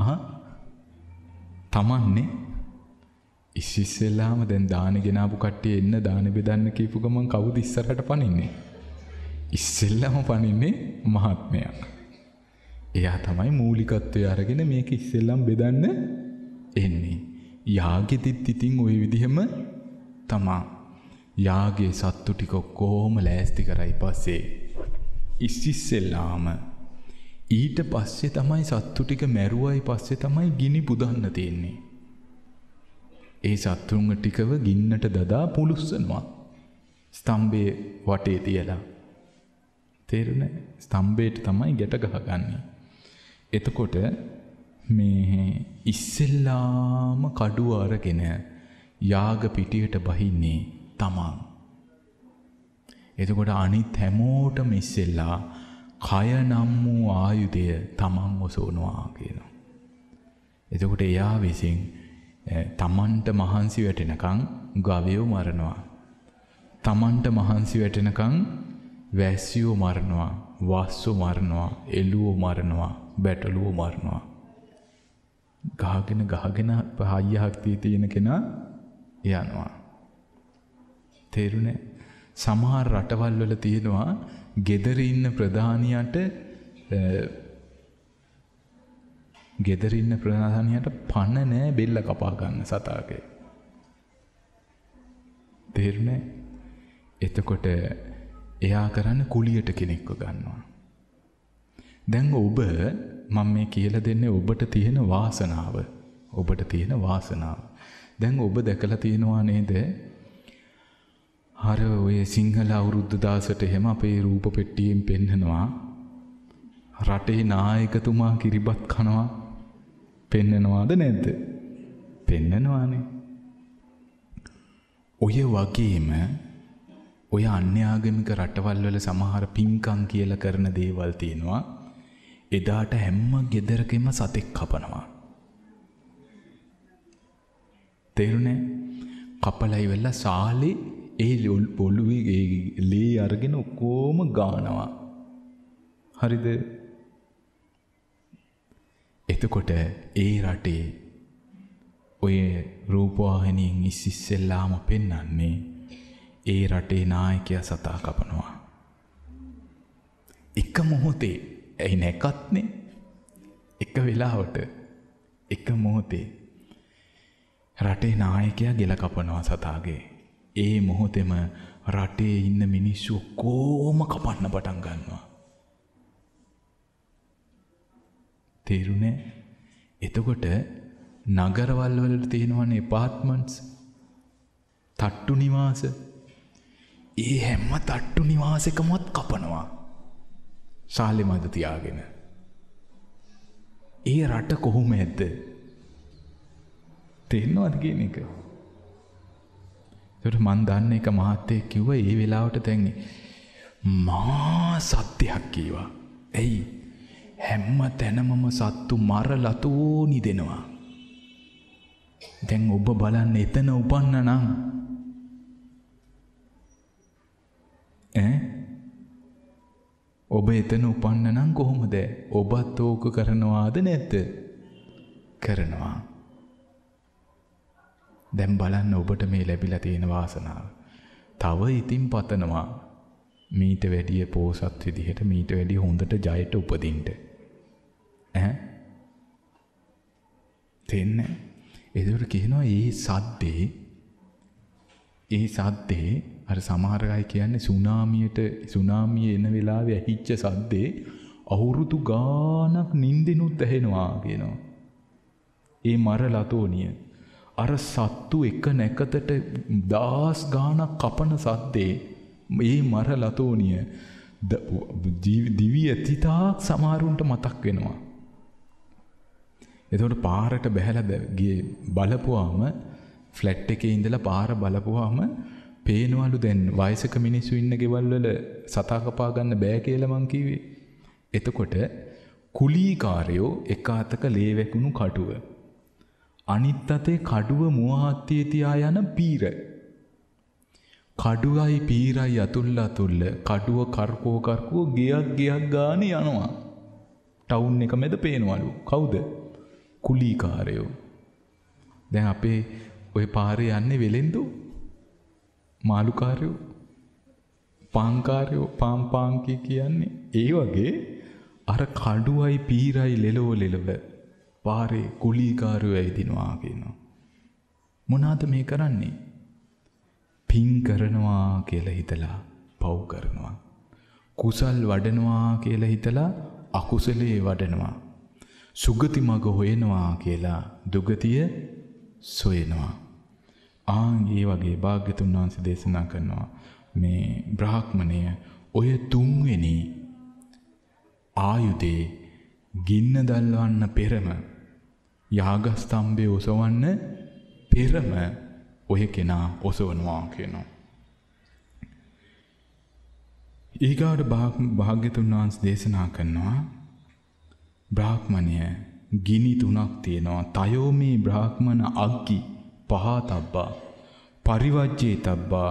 අහ තමන්නේ. ඉස්සිස්සෙල්ලාම දැන් දාන ගෙනාපු කට්ටිය එන්න දාන බෙදන්න කියපු ගමන් කවුද ඉස්සරහට පනින්නේ? ඉස්සෙල්ලාම පනින්නේ මහත්මයා. එයා තමයි මූලිකත්වය අරගෙන මේක ඉස්සෙල්ලාම බෙදන්න එන්නේ. යාගෙදිත් ඉතින් ওই විදිහම තමා යාගේ සත්තු ටික කොහොම ලෑස්ති කරයි පස්සේ ඉස්සිස්සෙල්ලාම ඊට පස්සේ තමයි සත්තු ටික මැරුවයි පස්සේ තමයි ගිනි පුදන්න තියෙන්නේ. ඒ සත්තුන්ග ටිකව ගින්නට දදා පුලුස්සනවා ස්තම්භයේ වටේ තියලා. තේරුණා? ස්තම්භයට තමයි ගැට ගහගන්නේ. එතකොට මේ ඉස්සෙල්ලාම කඩුව අරගෙන යාග පිටියට බහින්නේ තමන්. එතකොට අනිත් හැමෝටම ඉස්සෙල්ලා කය නම් වූ ආයුධය තමන් ඔසවනවා කියනවා. එතකොට එයා විසින් තමන්ට මහන්සි වැටෙනකන් ගවයෝ මරනවා. තමන්ට මහන්සි වැටෙනකන් වැස්සියෝ මරනවා, වස්සෝ මරනවා, එළුවෝ මරනවා, බැටළුවෝ මරනවා. ගහගෙන ගහගෙන හයියක් දී තියෙන කෙනා යනවා. තේරුණේ? සමහර රටවල් වල තියෙනවා ගෙදර ඉන්න ප්‍රධානියාට ගෙදර ඉන්න ප්‍රධානියාට පණ නැහැ බෙල්ල කපා ගන්න සතාගේ. තේරුණේ? එතකොට එයා කරන්නේ කුලියට කෙනෙක්ව ගන්නවා. දැන් ඔබ මම මේ කියලා දෙන්නේ ඔබට තියෙන වාසනාව. ඔබට තියෙන වාසනාව. දැන් ඔබ දැකලා තියෙනවා නේද? අර ඔය සිංහල අවුරුද්ද දාසට එහෙම අපේ රූප පෙට්ටියෙන් පෙන්නනවා රටේ නායකතුමා කිරිබත් කනවා පෙන්නනවාද නැද්ද? පෙන්නනවානේ. ඔය වගේම ඔය අන්‍යාගමික රටවල් වල සමහර පින්කම් කියලා කරන දේවල් තියෙනවා. එදාට හැම ගෙදරකම සතෙක් කපනවා. තේරුණේ? කපලයි වෙලා සාලේ ඒ ඔළුවේ ඒ ලේ අරගෙන ඔක්කොම ගානවා. හරිද? එතකොට ඒ රටේ ඔය රූපවාහිනියෙන් ඉස්සෙල්ලාම පෙන්වන්නේ ඒ රටේ නායකයා සතා කපනවා. එක මොහොතේ ඇයි නැකත්නේ? එක වෙලාවට එක මොහොතේ රටේ නායකයා ගෙල කපනවා සතාගේ. ඒ මොහොතේම රටේ ඉන්න මිනිස්සු කොහොම කපන්න පටන් ගන්නවා. තේරුණේ? එතකොට නගරවල් වල තියෙනවනේ apartments, තට්ටු නිවාස. ඒ හැම තට්ටු නිවාසෙකමත් කපනවා. ශාලේ මැද තියාගෙන. ඒ රට කොහොමද? තේරෙනවද කියන එක? ඒකට මන් දන්න එක මහත්තයෙක් කිව්වා ඒ වෙලාවට දැන් මා සත්‍යයක් කීවා. එයි හැම තැනමම සත්තු මරලතෝ නිදෙනවා. දැන් ඔබ බලන්න එතන උපන්න නම් ඈ ඔබ එතන උපන්න නම් කොහොමද? ඔබත් ඕක කරනවාද නැද්ද? කරනවා. දැන් බලන්න ඔබට මේ ලැබිලා තියෙන වාසනාව. තව ඉතින් පතනවා. මීට වැඩිය පෝසත් විදිහට මීට වැඩිය හොඳට ජයට උපදින්න. ඈ තේන්නේ? ඒකට කියනවා මේ සද්දේ ඒ සද්දේ අර සමහර අය කියන්නේ සුනාමියට සුනාමිය එන වෙලාවේ ඇහිච්ච සද්දේ අවුරුදු ගාණක් නින්දිනුත් ඇහෙනවා කියනවා. ඒ මර ලතෝනිය අර සත්තු එක නැකතට දහස් ගාණක් කපන සද්දේ මේ මර ලතෝනිය දිවි ඇතිතාක් සමහරුන්ට මතක් වෙනවා. එතකොට පාරට බැහැලා ගියේ බලපුවාම ෆ්ලැට් එකේ ඉඳලා පාර බලපුවාම පේනවලු දැන් වයසක මිනිස්සු ඉන්න ගෙවල් වල සතා කපා ගන්න බෑ කියලා මං කිව්වේ. එතකොට කුලීකාරයෝ එක අතක ලේ වැකුණු කඩුව අනිත් අතේ කඩුව මුවහත්තියේ තියා යන පීර. කඩුවයි පීරයි අතුල්ල අතුල්ල කඩුව කරකෝ කරකෝ ගියක් ගියක් ගානේ යනවා. ටවුන් එක මැද පේනවලු. කවුද? කුලීකාරයෝ. දැන් අපේ ඔය පාරේ යන්නේ වෙලෙන්දු මාළුකාරයෝ පාංකාරයෝ පාම් පාංකී කියන්නේ ඒ වගේ අර කඩුවයි පීරයි ලෙලෝ ලෙලව පාරේ කුලීකාරයෝ ඇවිදිනවා කියනවා. මොනවාද මේ කරන්නේ? පින් කරනවා කියලා හිතලා පව් කරනවා. කුසල් වඩනවා කියලා හිතලා අකුසලේ වඩනවා. සුගති මඟ හොයනවා කියලා දුගතිය සොයනවා. ආන් ඒ වගේ භාග්‍යතුන් වහන්සේ දේශනා කරනවා මේ බ්‍රාහ්මණය ඔය තුන්වෙනි ආයුධේ ගින්න දල්වන්න පෙරම යාගස්තම්භේ ඔසවන්න පෙරම ඔය කෙනා ඔසවනවා කියනවා. ඊගාට භාග්‍යතුන් වහන්සේ දේශනා කරනවා බ්‍රාහ්මණය ගිනි තුනක් තියෙනවා. තයෝ මේ බ්‍රාහ්මණ අග්ගි පහතබ්බා පරිවජ්ජේතබ්බා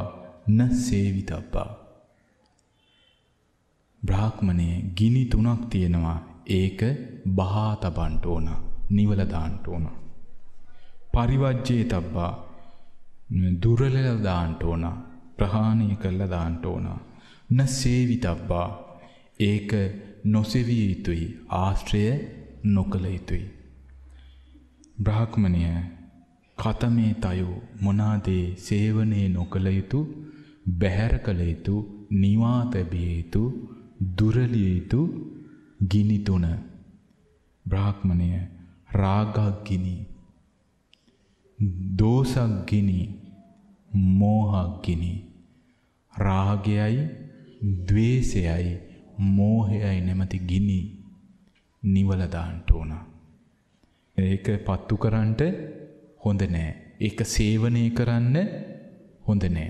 න සේවිතබ්බා. බ්‍රාහ්මණයේ ගිනි තුනක් තියෙනවා. ඒක බහා තබන්න ඕන, නිවල දාන්න ඕන. පරිවජ්ජේතබ්බා දුරලලා දාන්න ඕන, ප්‍රහාණය කරලා දාන්න ඕන. න සේවිතබ්බා ඒක නොසෙවිය යුතුයි, ආශ්‍රය නොකළ යුතුයි. බ්‍රාහ්මණය කතමේ තයෝ මොනාදේ සේවනයේ නොකළ යුතු, බැහැර කළ යුතු, නිවා තැබිය යුතු, දුරලිය යුතු ගිනි තුන. බ්‍රාහ්මණය රාගක් ගිනි, දෝසක් ගිනි, මෝහක් ගිනි. රාගයයි ද්වේෂයයි මෝහයයි නැමැති ගිනි නිවල දාන්න ඕන. ඒක පත්තු කරන්ට හොඳ නෑ. ඒක සේවනය කරන්න හොඳ නෑ.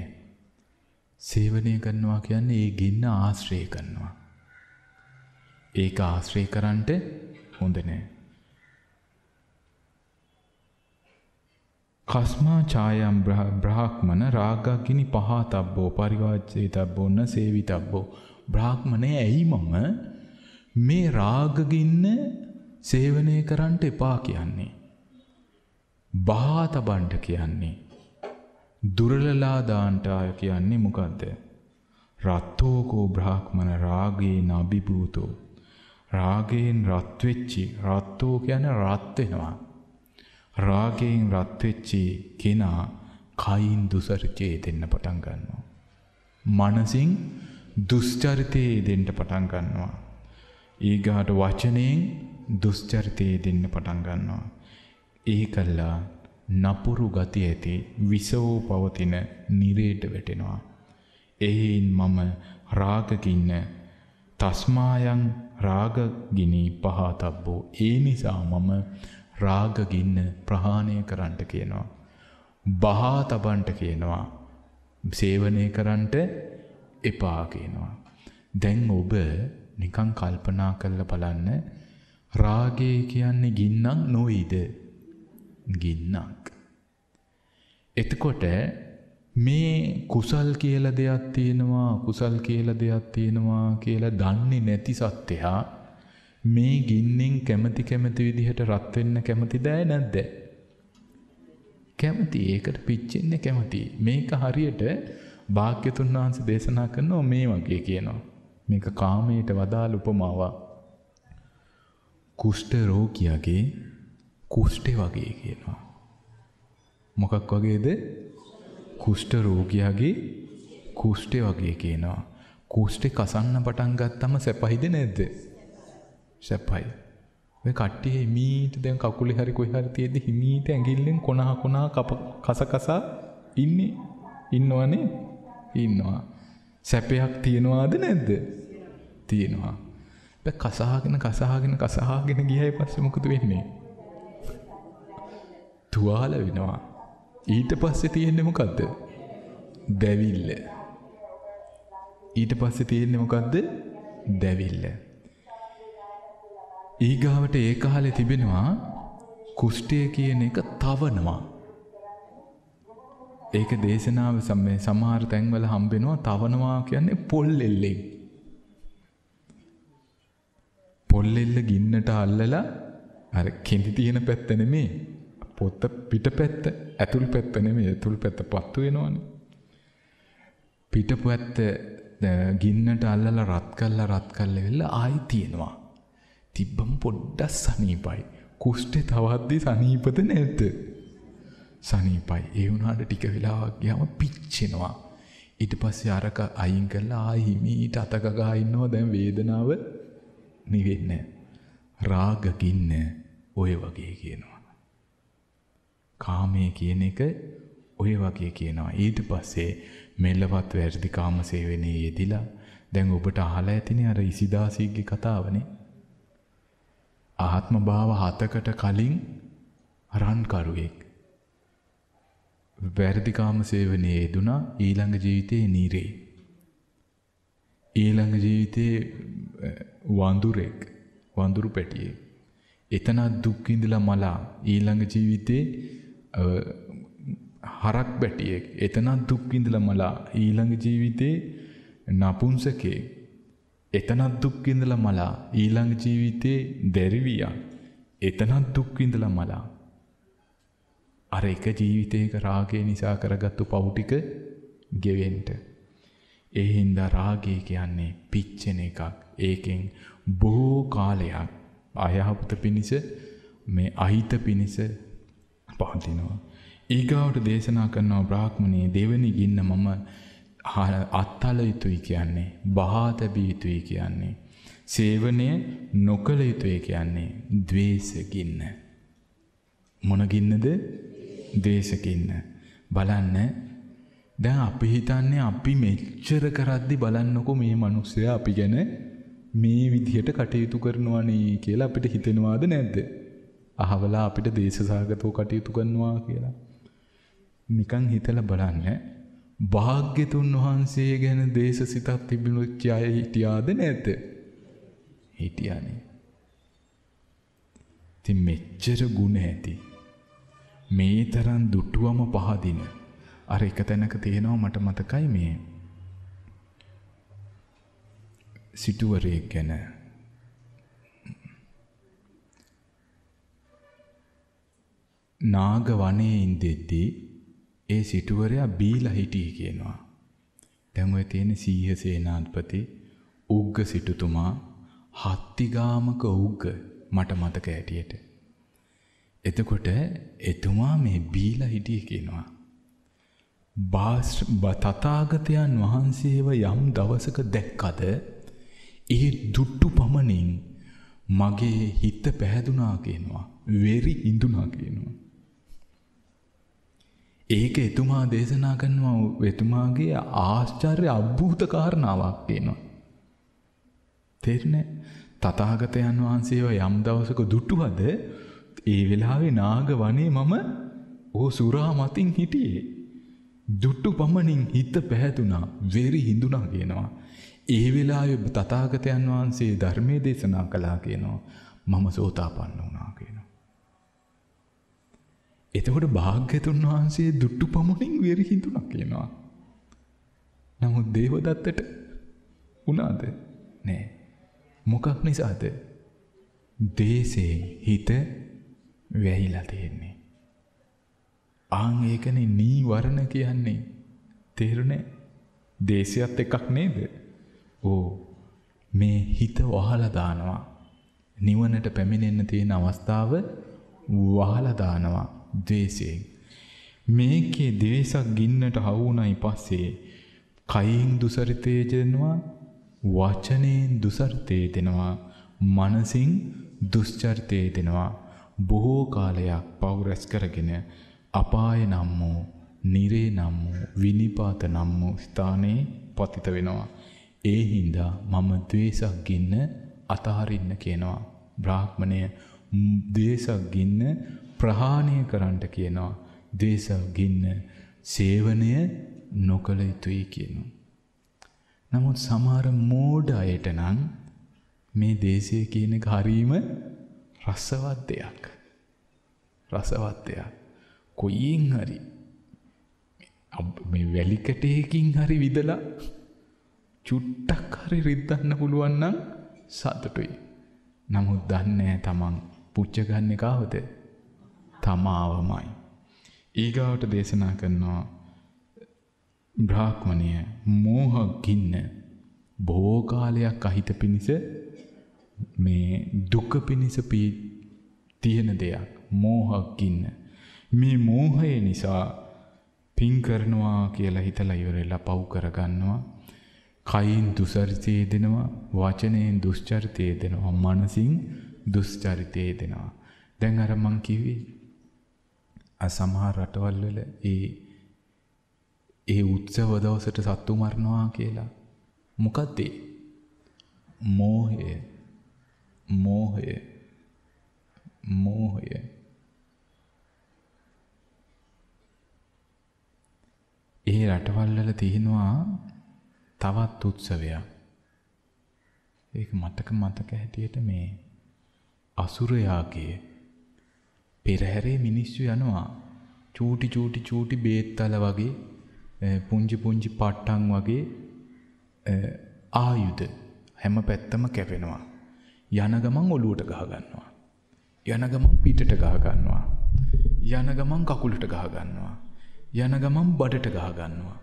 සේවනය කරනවා කියන්නේ ඒ ගින්න ආශ්‍රය කරනවා. ඒක ආශ්‍රය කරන්ට හොඳ නෑ. කස්මා ඡායම් බ්‍රාහ්මන රාගගිනි පහතබ්බෝ පරිවාජ්ජේතබ්බෝ න සේවිතබ්බෝ. බ්‍රාහ්මනේ ඇයි මම මේ රාගගින්න සේවනය කරන්ට එපා කියන්නේ? බාතබණ්ඩ කියන්නේ දුරලලා දාන්ටාය කියන්නේ මොකද්ද? රත්තෝකෝ බ්‍රාහ්මන රාගේ නබිබූතෝ. රාගයෙන් රත් වෙච්චි, රත්තෝ කියන්නේ රත් වෙනවා. රාගයෙන් රත් වෙච්චි කෙනා කයින් දුසරිතේ දෙන්න පටන් ගන්නවා. මනසින් දුස්චරිතේ දෙන්න පටන් ගන්නවා. ඊගාට වචනයෙන් දුස්චරිතේ දෙන්න පටන් ගන්නවා. ඒකල්ලා නපුරු ගති ඇති විසවෝ පවතින නිරේට වැටෙනවා. එහෙයින් මම රාගකින්න තස්මායන් රාගගිනි පහතබ්බෝ. ඒ නිසා මම රාගගින්න ප්‍රහාණය කරන්නට කියනවා. බහා තබන්නට කියනවා. සේවනය කරන්නට එපා කියනවා. දැන් ඔබ නිකන් කල්පනා කරලා බලන්න, රාගය කියන්නේ ගින්නක් නොවේද? ගින්නක්. එතකොට මේ කුසල් කියලා දෙයක් තියෙනවා කුසල් කියලා දෙයක් තියෙනවා කියලා දන්නේ නැති සත්‍යයා මේ ගින්නෙන් කැමැති කැමැති විදිහට රත් වෙන්න කැමැතිද නැද්ද? කැමැති. ඒකට පිච්චෙන්නේ කැමැති. මේක හරියට භාග්‍යතුන් වහන්සේ දේශනා කරනවා මේ වගේ කියනවා. මේක කාමයට වදාළ උපමාවක්. කුෂ්ඨ රෝගියාගේ කුෂ්ඨේ වගේ කියනවා. මොකක් වගේද? කුෂ්ඨ රෝගියාගේ කුෂ්ඨේ වගේ කියනවා. කුෂ්ඨේ කසන්න පටන් ගත්තම සැපයිද නැද්ද? සැපයි. මේ කට්ටිය හිමීට දැන් කකුලේ හරි කොයි හරි තියෙද්දි හිමීට ඇඟිල්ලෙන් කොනහ කොනහ කස කස ඉන්නේ. ඉන්නවනේ. ඉන්නවා. සැපයක් තියනවාද නැද්ද? තියනවා. දැන් කසහාගෙන කසහාගෙන කසහාගෙන ගියායි පස්සේ මොකද වෙන්නේ? තුවාල වෙනවා. ඊට පස්සේ තියෙන්නේ මොකද්ද? දැවිල්ල. ඊට පස්සේ තියෙන්නේ මොකද්ද? දැවිල්ල. ඊගාවට ඒ කාලේ තිබෙනවා කුෂ්ඨය කියන එක තවනවා. ඒක දේශනාවේ සම්මේ සමහර තැන්වල හම්බෙනවා. තවනවා කියන්නේ පොල්ෙල්ලෙන්. පොල්ෙල්ල ගින්නට අල්ලලා අර කෙඳි තියෙන පැත්ත නෙමේ. පොත පිටපැත්ත ඇතුල් පැත්ත නෙමෙයි ඇතුල් පැත්ත පත්තු වෙනවනේ. පිටපැත්ත ගින්නට අල්ලලා රත් කරලා රත් කරලා වෙලා ආයි තියෙනවා. තිබ්බම පොඩ්ඩක් සනීපයි. කුෂ්ඨේ තවද්දි සනීපද නැද්ද? සනීපයි. ඒ වුණාට ටික වෙලාවක් ගියාම පිච්චෙනවා. ඊට පස්සේ අරක අයින් කරලා ආයි හිමීට අත ගගා ඉන්නවා. දැන් වේදනාව නිවෙන්නේ. රාග ගින්න ඔය වගේ කියනවා. කාමයේ කියන එක ඔය වගේ කියනවා. ඊට පස්සේ මෙලවත් වැරදි කාම සේවනයේ යෙදිලා දැන් ඔබට අහලා ඇතිනේ අර ඉසිදාසීගේ කතාවනේ. ආත්ම භාව හතකට කලින් රන්කරුවෙක් වැරදි කාම සේවනයේ යෙදුණා. ඊළඟ ජීවිතේ නීරේ. ඊළඟ ජීවිතේ වඳුරෙක් වඳුරු පැටියේ. එතන දුක් විඳලා මලා. ඊළඟ ජීවිතේ හරක් බැටියෙක්. එතන දුක් විඳලා මලා. ඊළඟ ජීවිතේ නපුංසකේ. එතන දුක් විඳලා මලා. ඊළඟ ජීවිතේ දැරිවියා. එතන දුක් විඳලා මලා. අර එක ජීවිතයක රාගය නිසා කරගත්තු පව් ටික ගෙවෙන්න. ඒ හින්දා රාගය කියන්නේ පිච්චෙන එකක්. ඒකෙන් බොහෝ කාලයක් අයහපත පිණිස මේ අහිත පිණිස පවතිනවා. ඊගාවට දේශනා කරනවා බ්‍රාහ්මණයේ දෙවෙනි ගින්න මම අත්තල යුතුයි කියන්නේ බහා තැබිය යුතුයි කියන්නේ සේවනය නොකළ යුතුයි කියන්නේ ද්වේෂ ගින්න. මොන ගින්නද? ද්වේෂ ගින්න. බලන්න දැන් අපි හිතන්නේ අපි මෙච්චර කරද්දි බලන්නකෝ මේ මිනිස්සයා අපි ගැන මේ විදිහට කටයුතු කරනවානේ කියලා අපිට හිතෙනවාද නැද්ද? අහවලා අපිට දේශසහගතව කටයුතු කරනවා කියලා. නිකන් හිතලා බලන්න. භාග්‍යතුන් වහන්සේ ගැන දේශසිතක් තිබුණොත් අය හිටියාද නැද්ද? හිටියානේ. ඉතින් මෙච්චර ගුණ ඇති. මේ තරම් දුටුවම පහදින. අර එක තැනක තියෙනවා මට මතකයි මේ. සිටුවරයෙක් ගැන නාග වනයේ ඉඳෙද්දී ඒ සිටුවරයා බීලා හිටියේ කියනවා. දැන් ඔය තියෙන සීහ සේනාධිපති උග්ග සිටුතුමා හත්තිගාමක උග්ග මට මතක ඇටියට. එතකොට එතුමා මේ බීලා හිටියේ කියනවා. තථාගතයන් වහන්සේව යම් දවසක දැක්කද ඒ දුට්ටු පමණින් මගේ හිත පැහැදුනා කියනවා. වෙරි හිඳුනා කියනවා. ඒක එතුමා දේශනා කරනවා. එතුමාගේ ආශ්චර්ය අද්භූත කාරණාවක් කියනවා. තේරෙන්නේ? තථාගතයන් වහන්සේව යම් දවසක දුටුවද ඒ වෙලාවේ නාග වනයේ මම ඕ සුරා මතින් හිටියේ. දුට්ටු පමණින් හිත පැහැදුනා. වෙරි හිඳුනා කියනවා. ඒ වෙලාවේ තථාගතයන් වහන්සේ ධර්මයේ දේශනා කළා කියනවා. මම සෝතාපන්න වුණා කියනවා. එතකොට භාග්‍යතුන් වහන්සේ දුට්ටු පමුණින් වෙරහිඳුණා කියනවා. නමුත් දේවදත්තට උනාද? නෑ. මොකක් නිසාද? දේශයෙන් හිත වැහිලා තියෙන්නේ. ආන් ඒකනේ නීවරණ කියන්නේ. තේරුණේ? දේශයත් එකක් නේද? ඕ මේ හිත වහලා දානවා. නිවනට පැමිණෙන්න තියෙන අවස්ථාව වහලා දානවා දේශයෙන්. මේකේ දේශක් ගින්නට හවුණයි පස්සේ කයින් දුසරිතේජනවා, වචනෙන් දුසරිතේදෙනවා, මනසින් දුස්චරිතේදෙනවා. බොහෝ කාලයක් පව් රැස් කරගෙන අපාය නම් වූ, නිරේ නම් වූ, විනිපාත නම් වූ ස්ථානයේ පතිත වෙනවා. ඒ හින්දා මම ද්වේෂක් ගින්න අතහරින්න කියනවා. බ්‍රාහ්මණය ද්වේෂක් ගින්න ප්‍රහාණය කරන්නට කියනවා. ද්වේෂක් ගින්න සේවනය නොකළ යුතුයි කියනවා. නමුත් සමහර මෝඩ අයට නම් මේ දේශය කියන හරීම රසවත් දෙයක්. රසවත් දෙයක්. කොයින් හරි මේ වැලිකටයකින් හරි විදලා චුට්ටක් හරි රිද්දන්න පුළුවන් නම් සතුටුයි. නමුත් දන්නේ තමන් පුච්ච ගන්න කාවද? තමාවමයි. ඊගාවට දේශනා කරනවා බ්‍රාහ්මණය මෝහ ගින්න බොහෝ කාලයක් අහිත පිණිස මේ දුක පිණිස තියෙන දෙයක්. මෝහ ගින්න මේ මෝහය නිසා පින් කරනවා කියලා හිතලා ඉවරලා පව් කරගන්නවා. කයින් දුසරිතේ දෙනවා, වචනයෙන් දුස්චරිතේ දෙනවා, මනසින් දුස්චරිතේ දෙනවා. දැන් අර මං කිව්වේ අසමහර රටවල් වල ඒ ඒ උත්සව දවසට සත්තු මරනවා කියලා. මොකද්ද? මෝහය. මෝහය. මෝහය. ඒ රටවල් වල තියෙනවා තවත් උත්සවයක්. ඒක මතක මතක හැටියට මේ අසුරයාගේ පෙරහැරේ මිනිස්සු යනවා. චූටි චූටි චූටි බේත්තල වගේ පුංචි පුංචි පට්ටන් වගේ ආයුධ හැම පැත්තම කැපෙනවා. යන ගමන් ඔලුවට ගහ ගන්නවා. යන ගමන් පිටට ගහ ගන්නවා. යන ගමන් කකුලට ගහ ගන්නවා. යන ගමන් බඩට ගහ ගන්නවා.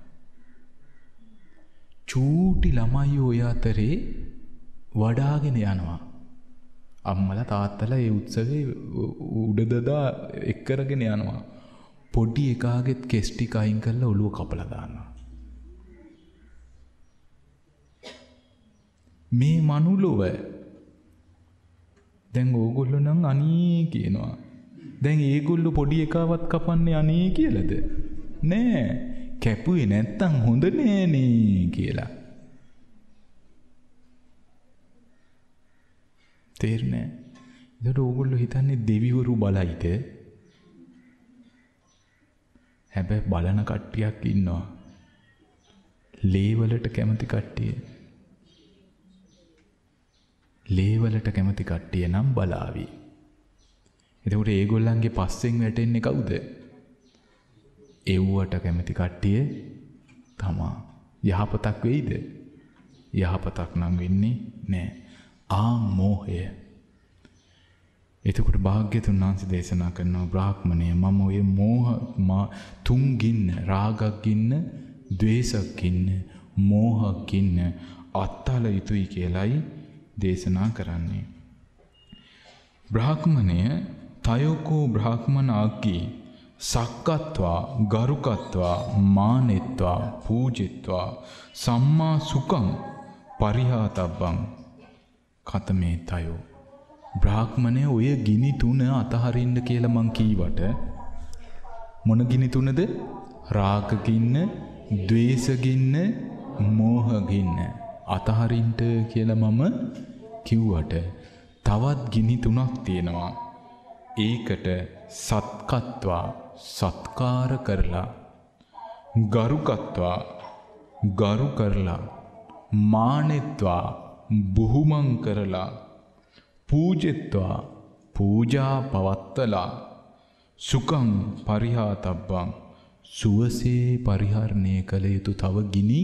චූටි ළමයි ඔය අතරේ වඩාගෙන යනවා. අම්මලා තාත්තලා ඒ උත්සවේ උඩදදා එක් කරගෙන යනවා. පොඩි එකාගෙත් කෙස් ටික අයින් කරලා ඔළුව කපලා දානවා. මේ මනුලොව දැන් ඕගොල්ලෝ නම් අනේ කියනවා. දැන් ඒගොල්ලෝ පොඩි එකාවත් කපන්නේ අනේ කියලාද? නෑ. කැපුවේ නැත්තම් හොඳ නෑනේ කියලා. තේරෙන්නේ? ඒකට ඕගොල්ලෝ හිතන්නේ දෙවිවරු බලයිද? හැබැයි බලන කට්ටියක් ඉන්නවා. ලේවලට කැමති කට්ටිය. ලේවලට කැමති කට්ටිය නම් බලාවි. එතකොට ඒගොල්ලන්ගේ පස්සෙන් වැටෙන්නේ කවුද? එව්වට කැමති කට්ටිය තමා. යහපතක් වෙයිද? යහපතක් නම් වෙන්නේ නෑ. ආ මෝහය. එතකොට භාග්‍යතුන් වහන්සේ දේශනා කරනවා බ්‍රාහ්මණය මම ඔය මෝහ තුන්ගින්න, රාගගින්න, ද්වේෂගින්න, මෝහගින්න අත්තල යුතුයි කියලයි දේශනා කරන්නේ. බ්‍රාහ්මණය තයෝකෝ බ්‍රාහ්මනාග්ගී සක්කත්වා, ගරුකත්වා, මානෙත්වා, පූජිත්වා, සම්මා සුඛං පරිහාතබ්බං කතමේ තයෝ. බ්‍රාහ්මණය ඔය ගිනි තුන අතහරින්න කියලා මං කීවට මොන ගිනි තුනද? රාග ගින්න, ද්වේෂ ගින්න, මෝහ ගින්න අතහරින්න කියලා මම කිව්වට තවත් ගිනි තුනක් තියෙනවා. ඒකට සත්කත්වා සත්කාර කරලා, ගරුකත්වා ගරු කරලා, මානෙත්වා බුහුමං කරලා, පූජිත්වා පූජා පවත්තලා, සුඛං පරිහාතබ්බං, සුවසේ පරිහරණය කළ යුතු තව ගිනි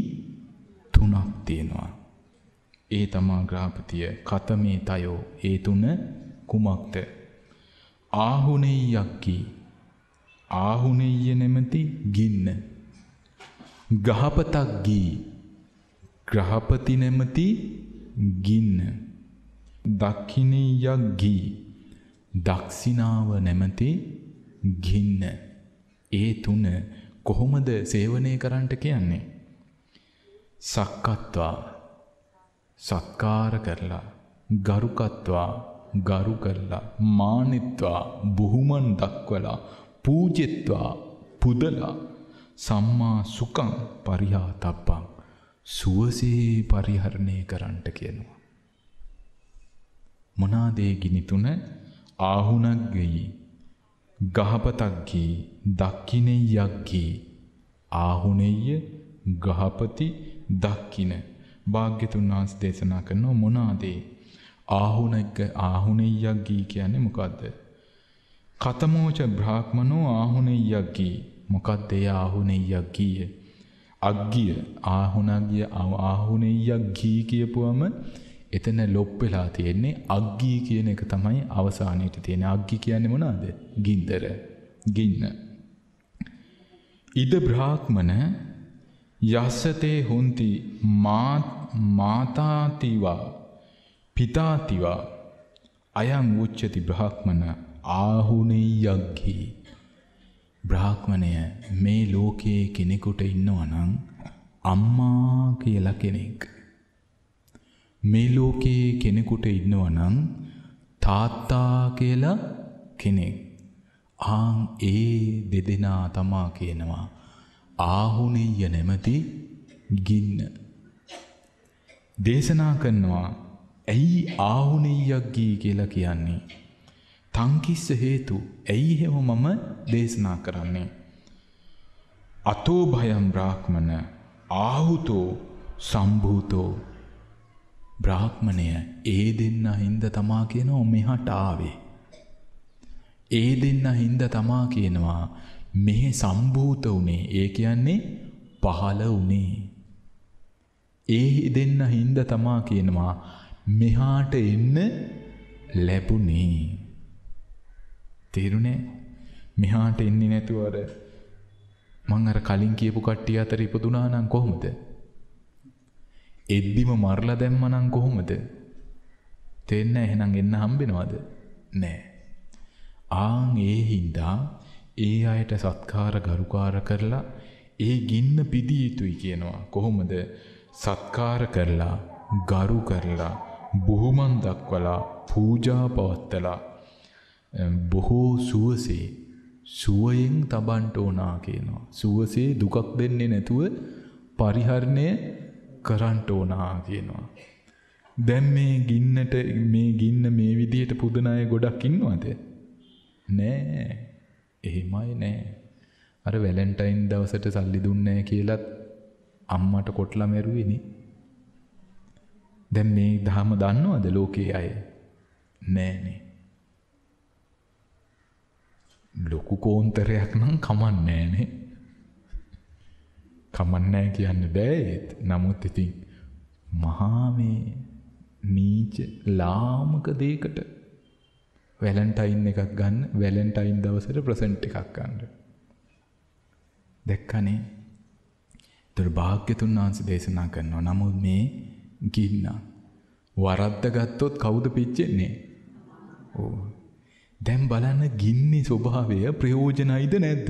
තුනක් තියෙනවා. ඒ තමා ග්‍රහපතිය කතමේ තයෝ, ඒ තුන කුමක්ද? ආහුනෙය්යක්කි, ආහුනෙය්ය නැමැති ගින්න. ග්‍රහපතක් ගී, ග්‍රහපති නැමැති ගින්න. දක්ඛිනෙය්යක් ගී, දක්ෂිනාව නැමැති ගින්න. ඒ තුන කොහොමද සේවනය කරන්නට කියන්නේ? සක්කත්වා සත්කාර කරලා, ගරුකත්වා ගරු කරලා, මානිත්වා බුහුමන් දක්වලා, පූජිත්වා පුදලා, සම්මා සුඛං පරිහාතබ්බං සුවසේ පරිහරණය කරන්නට කියනවා. මොනාදේ ගිනි තුන? ආහුණක් ගෙයි, ගහපතක් ගී, දක්ඛිනෙය්යක් ගී. ආහුණෙය්ය, ගහපති, දක්ඛින. භාග්‍යතුන් වහන්සේ දේශනා කරන මොනාදේ? ආහුණක ආහුණෙය්යක් ගී කියන්නේ මොකද්ද? කතමෝච බ්‍රාහ්මනෝ ආහුණෙය්යක් ගී. මොකද්ද ඒ ආහුණෙය්යක් ගීය? අග්ගිය, ආහුණග්ගිය, ආහුණෙය්යක් ගී කියපුවම එතන ලොප් වෙලා තියෙන්නේ අග්ගී කියන එක තමයි අවසානයේට තියෙන. අග්ගී කියන්නේ මොනවාද? ගින්දර, ගින්න. ඉද බ්‍රාහ්මන යස්සතේ හොන්ති මාතාතිවා පිතාතිවා අයං උච්චති බ්‍රාහ්මන ආහුණෙය්යග්ගී. බ්‍රාහ්මණය මේ ලෝකයේ කෙනෙකුට ඉන්නවා නම් අම්මා කියලා කෙනෙක්. මේ ලෝකයේ කෙනෙකුට ඉන්නවා නම් තාත්තා කියලා කෙනෙක්. ආන් ඒ දෙදෙනා තමා කියනවා ආහුණෙය්ය නැමැති ගින්න. දේශනා කරනවා ඇයි ආහුණෙය්යක් ගී කියලා කියන්නේ? තංකිස්ස හේතු, ඇයි එහෙම මම දේශනා කරන්නේ? අතෝ භයම් බ්‍රාහ්මන ආහුතෝ සම්භූතෝ. බ්‍රාහ්මණය ඒ දෙන්න හින්ද තමා කියනවා මෙහාට ආවේ. ඒ දෙන්න හින්ද තමා කියනවා මෙහි සම්භූත උනේ. ඒ කියන්නේ පහළ උනේ. ඒ දෙන්න හින්ද තමා කියනවා මෙහාට එන්න ලැබුණේ. තේරුණේ? මෙහාට එන්නේ නැතුව අර මං අර කලින් කියපු කට්ටිය අතර ඉපදුනා නම් කොහොමද? එද්දිම මරලා දැම්මනම් කොහොමද? තේන්නේ? එහෙනම් එන්න හම්බෙනවද? නෑ. ආන් ඒ හින්දා ඒ අයට සත්කාර ගරුකාර කරලා ඒ ගින්න පිදී යුතුයි කියනවා. කොහොමද? සත්කාර කරලා, ගරු කරලා, බුහුමන් දක්වලා, පූජා පවත්තලා, බොහෝ සුවසේ, සුවයෙන් තබන්ට ඕනා කියනවා. සුවසේ දුකක් දෙන්නේ නැතුව පරිහරණය කරන්ට ඕනා කියනවා. දැන් මේ ගින්නට මේ ගින්න මේ විදියට පුදන අය ගොඩක් ඉන්නවද? නෑ. එහෙමයි නෑ. අර වැලන්ටයින් දවසට සල්ලි දුන්නේ නැහැ කියලත් අම්මට කොටලා මැරුවේනේ. දැන් මේ ධර්ම දන්නවද ලෝකයේ අය? නෑනේ. ලොකු කෝන්තරයක් නම් කමන්නේ නෑනේ. කමන්නේ කියන්න බෑත්. නමුත් ඉතින් මහා මේ නීච ලාමක දෙයකට වැලන්ටයින් එකක් ගන්න, වැලන්ටයින් දවසට ප්‍රසන්ට් එකක් ගන්න. දැක්කනේ? දුර්භාග්‍යතුන් වහන්සේ දේශනා කරනවා නමුත් මේ ගින්න වරද්ද ගත්තොත් කවුද පිච්චෙන්නේ? ඕ. දැන් බලන්න ගින්නේ ස්වභාවය ප්‍රයෝජනයිද නැද්ද?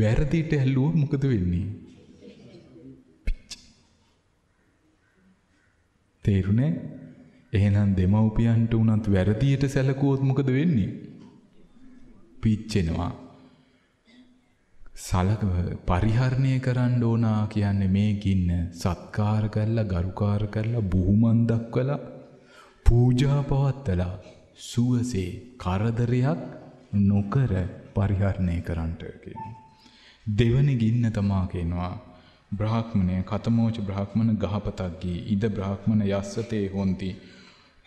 වැරදිට ඇල්ලුවොත් මොකද වෙන්නේ? තේරුණේ? එහෙනම් දෙමව්පියන්ට උනත් වැරදියට සැලකුවොත් මොකද වෙන්නේ? පිච්චෙනවා. සලක පරිහරණය කරන්න ඕනා කියන්නේ මේ ගින්න සත්කාර කරලා, ගරුකාර කරලා, බුහුමන් දක්වලා, පූජා පවත්තලා, සුවසේ කරදරයක් නොකර පරිහරණය කරන්නට කියනවා. දෙවන ගින්න තමා කියනවා බ්‍රාහ්මණය කතමෝච බ්‍රාහ්මන ගහපතක් ගී, ඉද බ්‍රාහ්මන යස්සතේ හොන්ති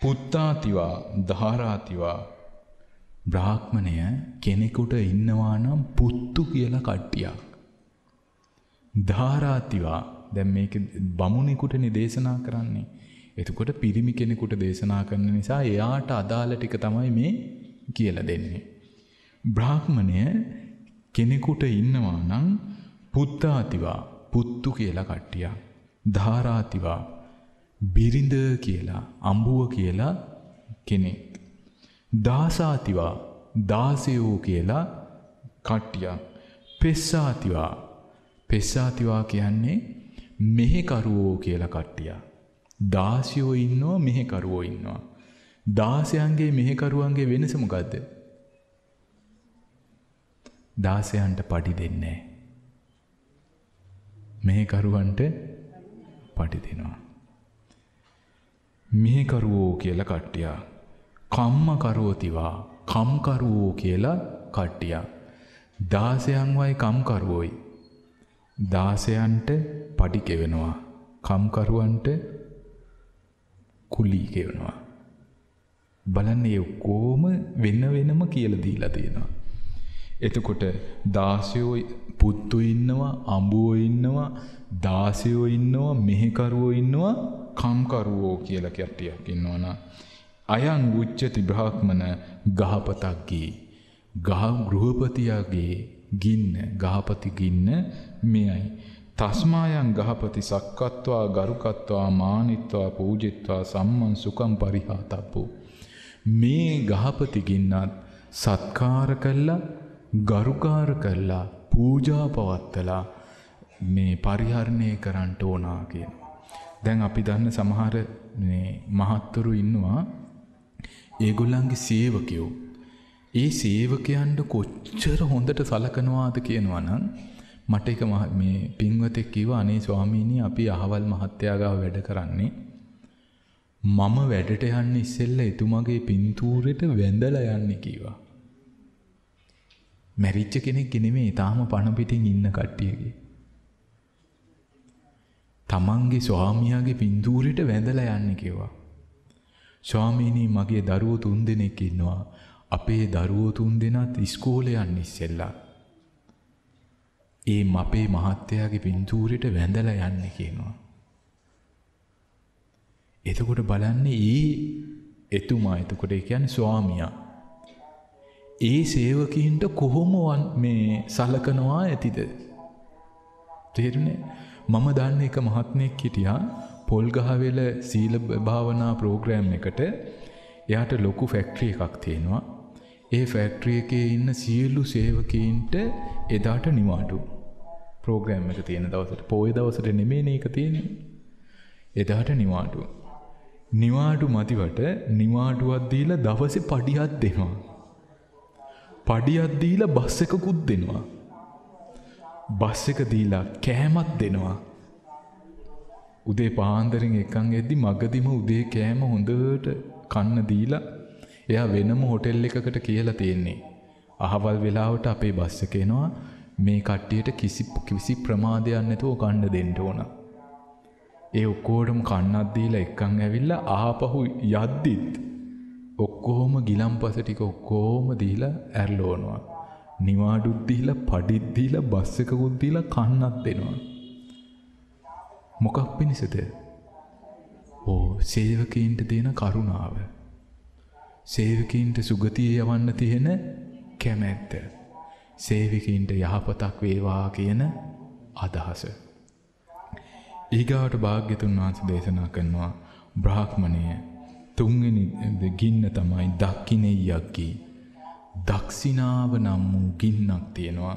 පුත්තාතිවා ධාරාතිවා බ්‍රාහ්මණය කෙනෙකුට ඉන්නවා නම් පුත්තු කියලා කට්ටියක්. ධාරාතිවා දැන් මේක බමුණෙකුටනේ දේශනා කරන්නේ. එතකොට පිරිමි කෙනෙකුට දේශනා කරන නිසා එයාට අදාළ ටික තමයි මේ කියලා දෙන්නේ. බ්‍රාහ්මණය කෙනෙකුට ඉන්නවා නම් පුත්තාතිවා පුත්තු කියලා කට්ටියක්. ධාරාතිවා බිරිඳ කියලා අඹුව කියලා කෙනෙක්. දාසාතිවා දාසයෝ කියලා කට්ටියක්. පෙස්සාතිවා පෙස්සාතිවා කියන්නේ මෙහෙකරුවෝ කියලා කට්ටියක්. දාසයෝ ඉන්නවා මෙහෙකරුවෝ ඉන්නවා. දාසයන්ගේ මෙහෙකරුවන්ගේ වෙනස මොකද්ද? දාසයන්ට පඩි දෙන්නේ නැහැ. මෙහෙකරුවන්ට පඩි දෙනවා. මෙහෙකරුවෝ කියලා කට්ටියක්. කම්ම කරෝතිවා කම්කරුවෝ කියලා කට්ටියක්. දාසයන් වයි කම්කරුවෝයි. දාසයන්ට පඩි කෙවෙනවා. කම්කරුවන්ට කුලී කෙවෙනවා. බලන්න ඒ කොහොම වෙන වෙනම කියලා දීලා තියෙනවා. එතකොට දාසයෝ පුත්තු ඉන්නවා, අඹුවෝ ඉන්නවා, දාසයෝ ඉන්නවා, මෙහෙකරුවෝ ඉන්නවා, කම්කරුවෝ කියලා කට්ටියක් ඉන්නවනා. අයං උච්චති බ්‍රාහ්මණ ගහපතක්ගේ ගහ ගෘහපතියාගේ ගින්න ගහපති ගින්න මෙයයි. තස්මායන් ගහපති සක්කත්වා ගරුකත්වා මානිත්වා පූජිත්වා සම්මන් සුකම් පරිහාතප්පෝ. මේ ගහපති ගින්නත් සත්කාර කළා, ගරුකාර කළා, පූජා පවත්තලා මේ පරිහරණය කරන්න ඕනා කියන. දැන් අපි දන්න සමහර මේ මහත්තුරු ඉන්නවා, ඒගොල්ලන්ගේ සේවකයෝ. ඒ සේවකයන්ට කොච්චර හොඳට සලකනවාද කියනවා නම් මට එක මේ පින්වතෙක් කිව්වා, අනේ ස්වාමීනි, අපි අහවල් මහත්තයා ගාව වැඩ කරන්නේ. මම වැඩට යන්න ඉස්සෙල්ලා එතුමාගේ පින්තූරෙට වැඳලා යන්නේ කිව්වා. මැරිච්ච කෙනෙක් නෙමෙයි, තාම පණ පිටින් ඉන්න කට්ටියගේ. තමන්ගේ ස්වාමියාගේ පින්තූරෙට වැඳලා යන්නේ කිව්වා. ස්වාමීනි, මගේ දරුවෝ තුන් දෙනෙක් ඉන්නවා. අපේ දරුවෝ තුන් දෙනාත් ඉස්කෝලේ යන්න ඉස්සෙල්ලා ඒ මපේ මහත්තයාගේ පින්තූරෙට වැඳලා යන්න කියනවා. එතකොට බලන්නේ ඊ එතුමා, එතකොට ඒ කියන්නේ ස්වාමියා, ඒ සේවකීන්ට කොහොම මේ සලකනවා ඇතිද? තේරුණේ? මම දන්න එක මහත්මයෙක් හිටියා, පොල්ගහවෙල සීල භාවනා ප්‍රෝග්‍රෑම් එකට. එයාට ලොකු ෆැක්ටරි එකක් තියෙනවා. ඒ ෆැක්ටරි එකේ ඉන්න සියලු සේවකීන්ට එදාට නිවාඩු. ප්‍රෝග්‍රෑම් එක තියෙන දවසට, පොයේ දවසට නෙමෙයිනේ ඒක තියෙන්නේ. එදාට නිවාඩු. නිවාඩු මතිවට නිවාඩුවක් දීලා දවසේ පඩියක් දෙනවා. පඩියක් දීලා බස් එකකුත් දෙනවා. බස් එක දීලා කෑමක් දෙනවා. උදේ පාන්දරින් එකන් එද්දි මගදිම උදේ කෑම හොඳට කන්න දීලා එයා වෙනම හොටෙල් එකකට කියලා තියෙන්නේ. අහවල් වෙලාවට අපේ බස් එක එනවා, මේ කට්ටියට කිසි කිසි ප්‍රමාදයක් නැතුව කන්න දෙන්න ඕන. ඒ ඔක්කොටම කන්නක් දීලා එකන් ඇවිල්ලා ආපහු යද්දිත් ඔක්කොම ගිලම්පස ටික ඔක්කොම දීලා ඇරලෝනවා. නිවාඩුත් දීලා, පඩිත් දීලා, බස් එකකුත් දීලා කන්නක් දෙනවා. මොකක් පිණිසද? ඕ සේවකීන්ට දෙන කරුණාව, සේවකීන්ට සුගතිය යවන්න තියෙන කැමැත්ත, සේවකීන්ට යහපතක් වේවා කියන අදහස. ඊගාට භාග්‍යතුන් වහන්සේ දේශනා කරනවා බ්‍රාහ්මණය තුන්වෙනි ගින්න තමයි දක්ඛිනෙය්‍යග්ගී. දක්ෂිනාව නම් වූ ගින්නක් තියෙනවා.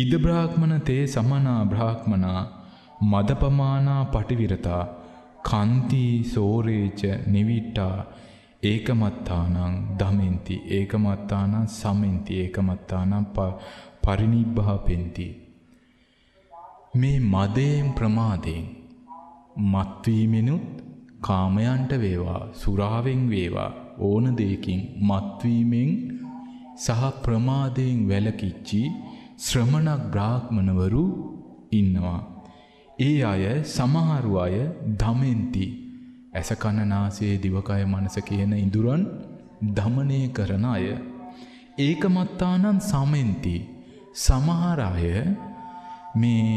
ඉද බ්‍රාහ්මණ තේ සමනා බ්‍රාහ්මනා මදපමානා පටිවිරතා කන්ති සෝරේච නිවිට්ටා ඒකමත්තානං දමෙන්ති ඒකමත්තානං සමෙන්ති ඒකමත්තානං පරිනිබ්බාපෙන්ති. මේ මදයෙන්, ප්‍රමාදයෙන්, මත්වීමෙනුත් කාමයන්ට වේවා, සුරාවෙන් වේවා, ඕන දෙයකින් මත්වීමෙන් සහ ප්‍රමාදයෙන් වැළකීච්චි ශ්‍රමණක් බ්‍රාහ්මණවරු ඉන්නවා. ඒ අය සමහරු අය දමෙන්ති, ඇස කන නාසය දිවකය මනස කියන ඉඳුරන් දමනය කරන අය. ඒකමත්තානන් සමෙන්ති සමහර අය මේ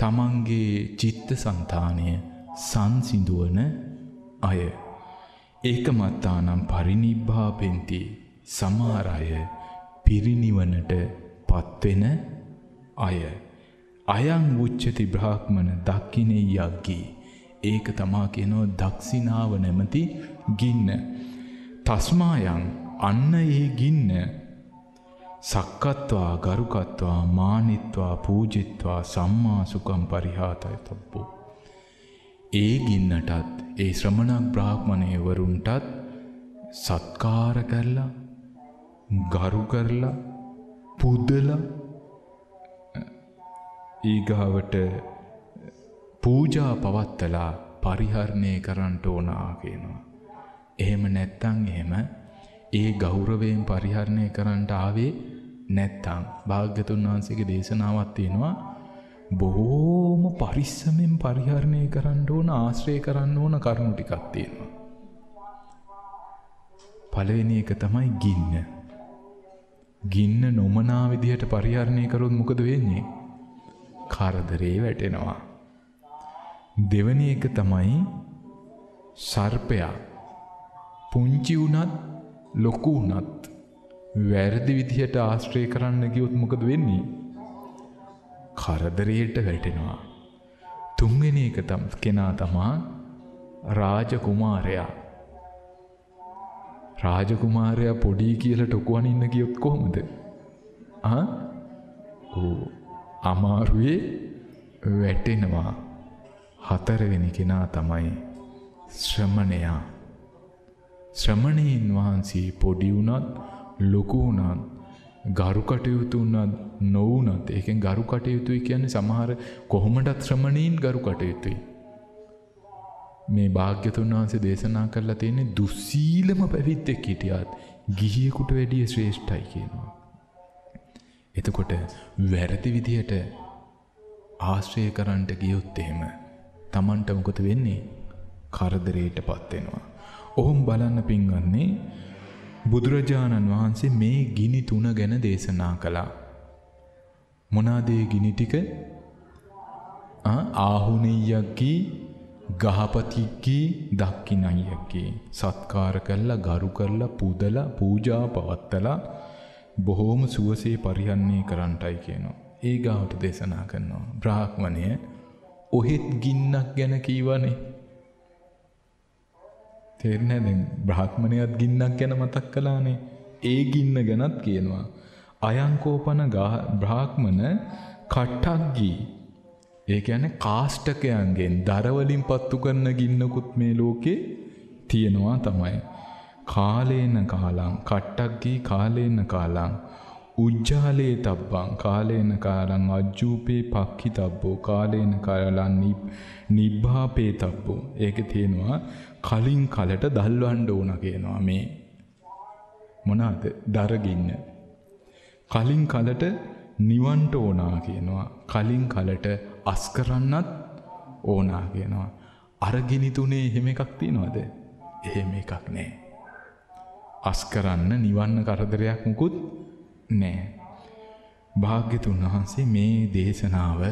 තමන්ගේ චිත්ත සන්තානය සංසිඳුවන අය. ඒකමත්තානම් පරිනිබ්බාපෙන්ති සමහර අය පිරිනිවනට පත්වෙන අය. අයං උච්චති බ්‍රාහ්මණ දක්ඛිනේ යග්ගී. ඒක තමා කියනෝ දක්ෂිනාව නැමැති ගින්න. තස්මායන් අන්න ඒ ගින්න සක්කත්වා ගරුකත්වා මානිත්වා පූජිත්වා සම්මා සුඛං පරිහාතයිතබ්බෝ. ඒ ගින්නටත් ඒ ශ්‍රමණ බ්‍රාහ්මණේවරුන්ටත් සත්කාර කරලා ගරු කරලා පුදලා ඊගාවට පූජා පවත්තලා පරිහරණය කරන්නට ඕන ආගෙනවා. එහෙම නැත්තම් එහෙම ඒ ගෞරවයෙන් පරිහරණය කරන්නට ආවේ නැත්තම් භාග්‍යතුන් වහන්සේගේ දේශනාවක් තියෙනවා බොහෝම පරිස්සමෙන් පරිහරණය කරන්න ඕන ආශ්‍රය කරන්න ඕන කරුණු ටිකක් තියෙනවා. පළවෙනි එක තමයි ගින්න. ගින්න නොමනා විදිහට පරිහරණය කරොත් මොකද වෙන්නේ? කරදරේ වැටෙනවා. දෙවැනි එක තමයි සර්පයා. පුංචි වුණත් ලොකු වුණත් වැරදි විදිහට ආශ්‍රය කරන්න ගියොත් මොකද වෙන්නේ? කරදරයට වැටෙනවා. තුන්වෙනි එක තම කෙනා තමා රාජකුමාරයා. රාජකුමාරයා පොඩි කියලා ටොකුවන් ඉන්න ගියොත් කොහොමද? ආ ඕ අමාරුවේ වැටෙනවා. හතරවෙනි කෙනා තමයි ශ්‍රමණයා. ශ්‍රමණීන් වහන්සේ පොඩි වුණත් ලොකු වුණත් ගරු කටයුතු වුණත් නොවුණත්, ඒකෙන් ගරු කටයුතුයි කියන්නේ සමහර කොහොමදත් ශ්‍රමණීන් ගරු කටයුතුයි. මේ භාග්‍යතුන් වහන්සේ දේශනා කරලා තියෙන්නේ දුස්සීලම පැවිද්දෙක් හිටියත් ගිහියෙකුට වැඩිය ශ්‍රේෂ්ඨයි කියනවා. එතකොට වැරදි විදියට ආශ්‍රය කරන්නට ගියොත් එහෙම Tamanට මොකද වෙන්නේ? කරදරයටපත් වෙනවා. ඔහොම බලන්න පින්වන්නේ බුදුරජාණන් වහන්සේ මේ ගිනි තුන ගැන දේශනා කළා. මොනවාද ඒ ගිනි ටික? ආහුණියක්කි, ගහපතික්කි, දක්ඛිනයක්කි. සත්කාර කළා, ගරු කළා, පුදලා, පූජා පවත්තලා බොහෝම සුවසේ පරිහරණය කරන්නටයි කියනවා. ඒ ගාවට දේශනා කරනවා බ්‍රාහ්මණය ඔහෙත් ගින්නක් ගැන කීවනේ. තේරෙන්නේ දැන් බ්‍රාහ්මණයත් ගින්නක් ගැන මතක් කළානේ. ඒ ගින්න ගැනත් කියනවා අයංකෝපන බ්‍රාහ්මණ කට්ටග්ගී. ඒ කියන්නේ කාෂ්ඨකයන්ගෙන් දරවලින් පත්තු කරන ගින්නකුත් මේ ලෝකේ තියෙනවා තමයි. කාලේන කාලං කට්ටග්ගී කාලේන කාලං උජ්ජාලේ තබ්බං කාලේන කාලං අජ්ජූපේ පක්ඛිතබ්බෝ කාලේන කාලං නිබ්බාපේ තබ්බෝ. ඒකේ තියෙනවා කලින් කලට දල්වන්න ඕන කියනවා. මේ මොනවාද? දරගින්න. කලින් කලට නිවන්ට ඕනා කියනවා. කලින් කලට අස් කරන්නත් ඕනා කියනවා. අරගිනි තුනේ එහෙම එකක් තියනවද? එහෙම එකක් නෑ. අස් කරන්න නිවන්න කරදරයක් මුකුත් නෑ. භාග්‍යතුන් වහන්සේ මේ දේශනාව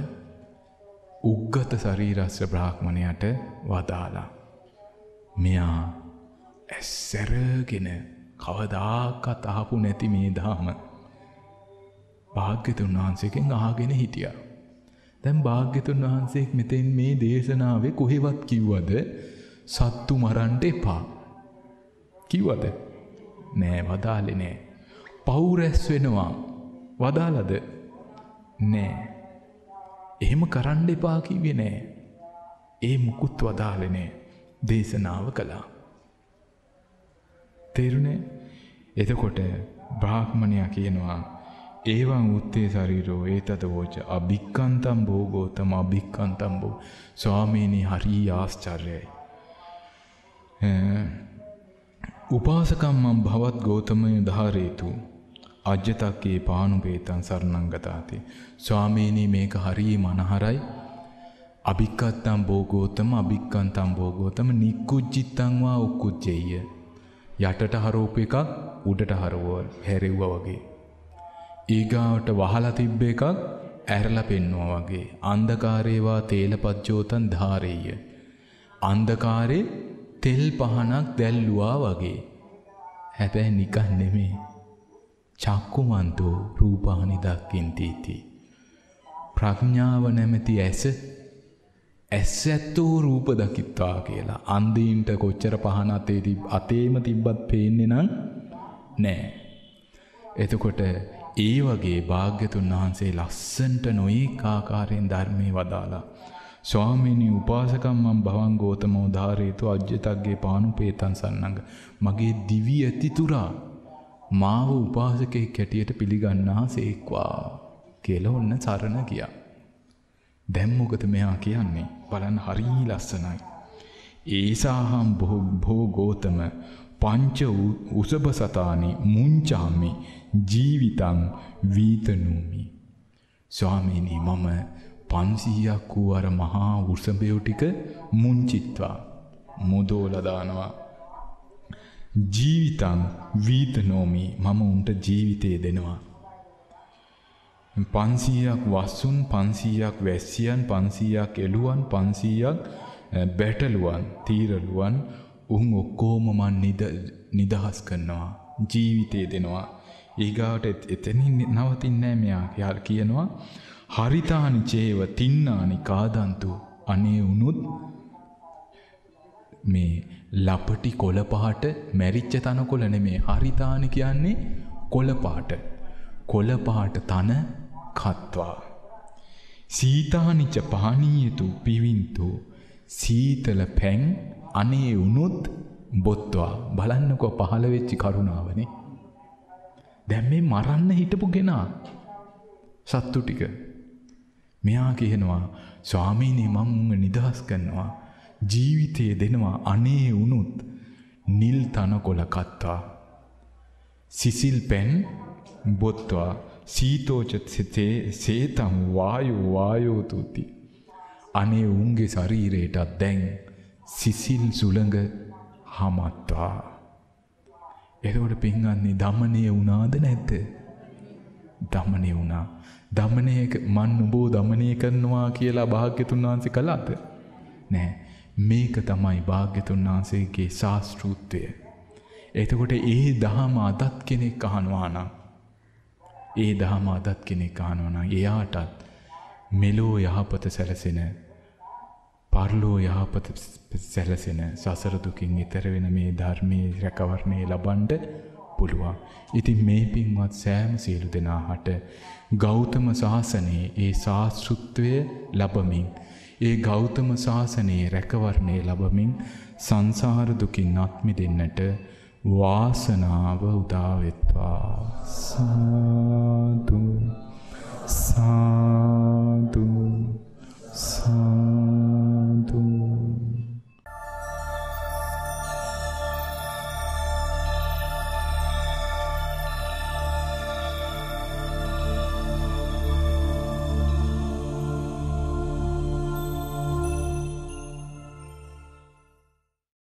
උග්ගත ශරීරස්ස බ්‍රාහ්මණයට වදාලා. මෙයා ඇස්සරගෙන කවදාකවත් අහපු නැති මේ ධාම භාග්‍යතුන් වහන්සේගෙන් අහගෙන හිටියා. දැන් භාග්‍යතුන් වහන්සේ මෙතෙන් මේ දේශනාවේ කොහෙවත් කිව්වද සත්තු මරන්න එපා කිව්වද? නෑ, වදාලේ නෑ. පව් රැස් වෙනවා වදාලද? නෑ. එහෙම කරන්න එපා කිව්වේ නෑ. ඒ මුකුත් වදාලේ නෑ. දේශනාව කළා. තේරුණේ? එතකොට බ්‍රාහ්මණයා කියනවා ඒවං උත්තේ ශරීරෝ ඒතත වෝච අභික්ඛන්තං භෝගෝතම අභික්ඛන්තං භෝ. ස්වාමීනි හරි ආශ්චර්යයි. උපාසකම් මං භවත් ගෝතමය ධාරේතු අජ්‍යතක්කේ පානුපේතං සරණං ගතාති. ස්වාමීනි මේක හරිය මනහරයි. අභික්ඛත්තං භෝගෝතම අභික්ඛන්තං භෝගෝතම නික්කුජ්ජිත්තං වා උක්කුජ්ජෙය්‍ය. යටට හරවපු එකක් උඩට හරවුවා හැරෙව්වා වගේ. ඊගාවට වහලා තිබ්බ එකක් ඇරලා පෙන්නවා වගේ. අන්ධකාරේවා තේලපත්ජෝතන් ධාරේය. අන්ධකාරේ තෙල් පහනක් දැල්ලුවා වගේ. හැබැයි නිකන් නෙමේ. චක්කුමන්තෝ රූපහානි දක්කින්තිති. ප්‍රඥාව නැමැති ඇස ඇසැත්තෝ රූප දකිත්වා කියලා. අන්දීන්ට කොච්චර පහන අතේ තිබ අතේම තිබ්බත් පේන්නේ නම් නෑ. එතකොට ඒ වගේ භාග්‍යතුන් වහන්සේ ලස්සන්ට නොයෙක් ආකාරයෙන් ධර්මයේ වදාලා. ස්වාමීනි උපාසකම් මං භවං ගෝතමෝ ධාරේතු අජ්ජතග්ගේ පානුපේතං සන්නංග. මගේ දිවි ඇතිතුරා මාව උපාසකෙක් හැටියට පිළිගන්නාසේක්වා කියලා ඔන්න සරණ ගියා. දැන් මොකද මෙයා කියන්නේ? බලන්න හරිය ලස්සනයි. ඒසාහම් බොහෝ භෝ ගෝතම පංච උසබසතානි මුංචාමි ජීවිතං වීතනෝමි. ස්වාමීනි මම පන්සියයක් වූ අර මහා උසබයෝ ටික මුංචිත්වා මොදෝලා දානවා. ජීවිතං වීතනෝමි මම උන්ට ජීවිතේ දෙනවා. පන්සියයක් වස්සුන් පන්සියයක් වැස්සියන් පන්සියයක් එළුවන් පන්සියයක් බැටළුවන් තීරළුවන් උන් ඔක්කොම මන් නිදහස් කරනවා ජීවිතේ දෙනවා. ඊගාවට එතනින් නවතින්නේ නැහැ. මෙයා කියනවා හරිතානි චේව තින්නානි කාදන්තු. අනේ උනුත් මේ ලපටි කොළ පහට මැරිච්ච තනකොළ නෙමේ. හරිතානි කියන්නේ කොළ පහට. කොළ පහට තන කත්වා. සීතානිච පානීයතු පිවින්තු සීතල පැන් අනේ උනුත් බොත්වා. බලන්නකෝ පහළ වෙච්ච කරුණාවනේ. දැන් මේ මරන්න හිටපු කෙනා සත්තු ටික මෙයා කියනවා ස්වාමීනි මම උන්ව නිදහස් කරනවා ජීවිතේ දෙනවා අනේ උනුත් නිල් තනකොළ කත්වා සිසිල් පැන් බොත්වා සීතෝච සිතේ සේතම් වායෝ වායෝ තුති. අනේ උන්ගේ ශරීරයටත් දැන් සිසිල් සුළඟ හමත්වා. එතකොට පින්වත්නි දමණය වුණාද නැද්ද? දමණය වුණා. දමණය මන් උඹව දමණය කරනවා කියලා භාග්‍යතුන් වහන්සේ කළාද? නෑ. මේක තමයි භාග්‍යතුන් වහන්සේගේ ශාස්ත්‍රූත්වය. එතකොට ඒ දහම අදත් කෙනෙක් අහනවා නම් ඒ දහම අදත් කෙනෙක් අහනවා නම් එයාටත් මෙලෝ යහපත සැලසෙන පරලෝ යහපත සැලසෙන සසර දුකින් ඈතර වෙන මේ ධර්මයේ රැකවරණය ලබන්න පුළුවන්. ඉතින් මේ පින්වත් සෑම සියලු දෙනාට ගෞතම සාසනයේ ඒ සාස්ෘත්වය ලැබමින් ඒ ගෞතම සාසනයේ රැකවරණය ලැබමින් සංසාර දුකින් අත් මිදෙන්නට වාසනාව උදා වෙත්වා. සාදු සාදු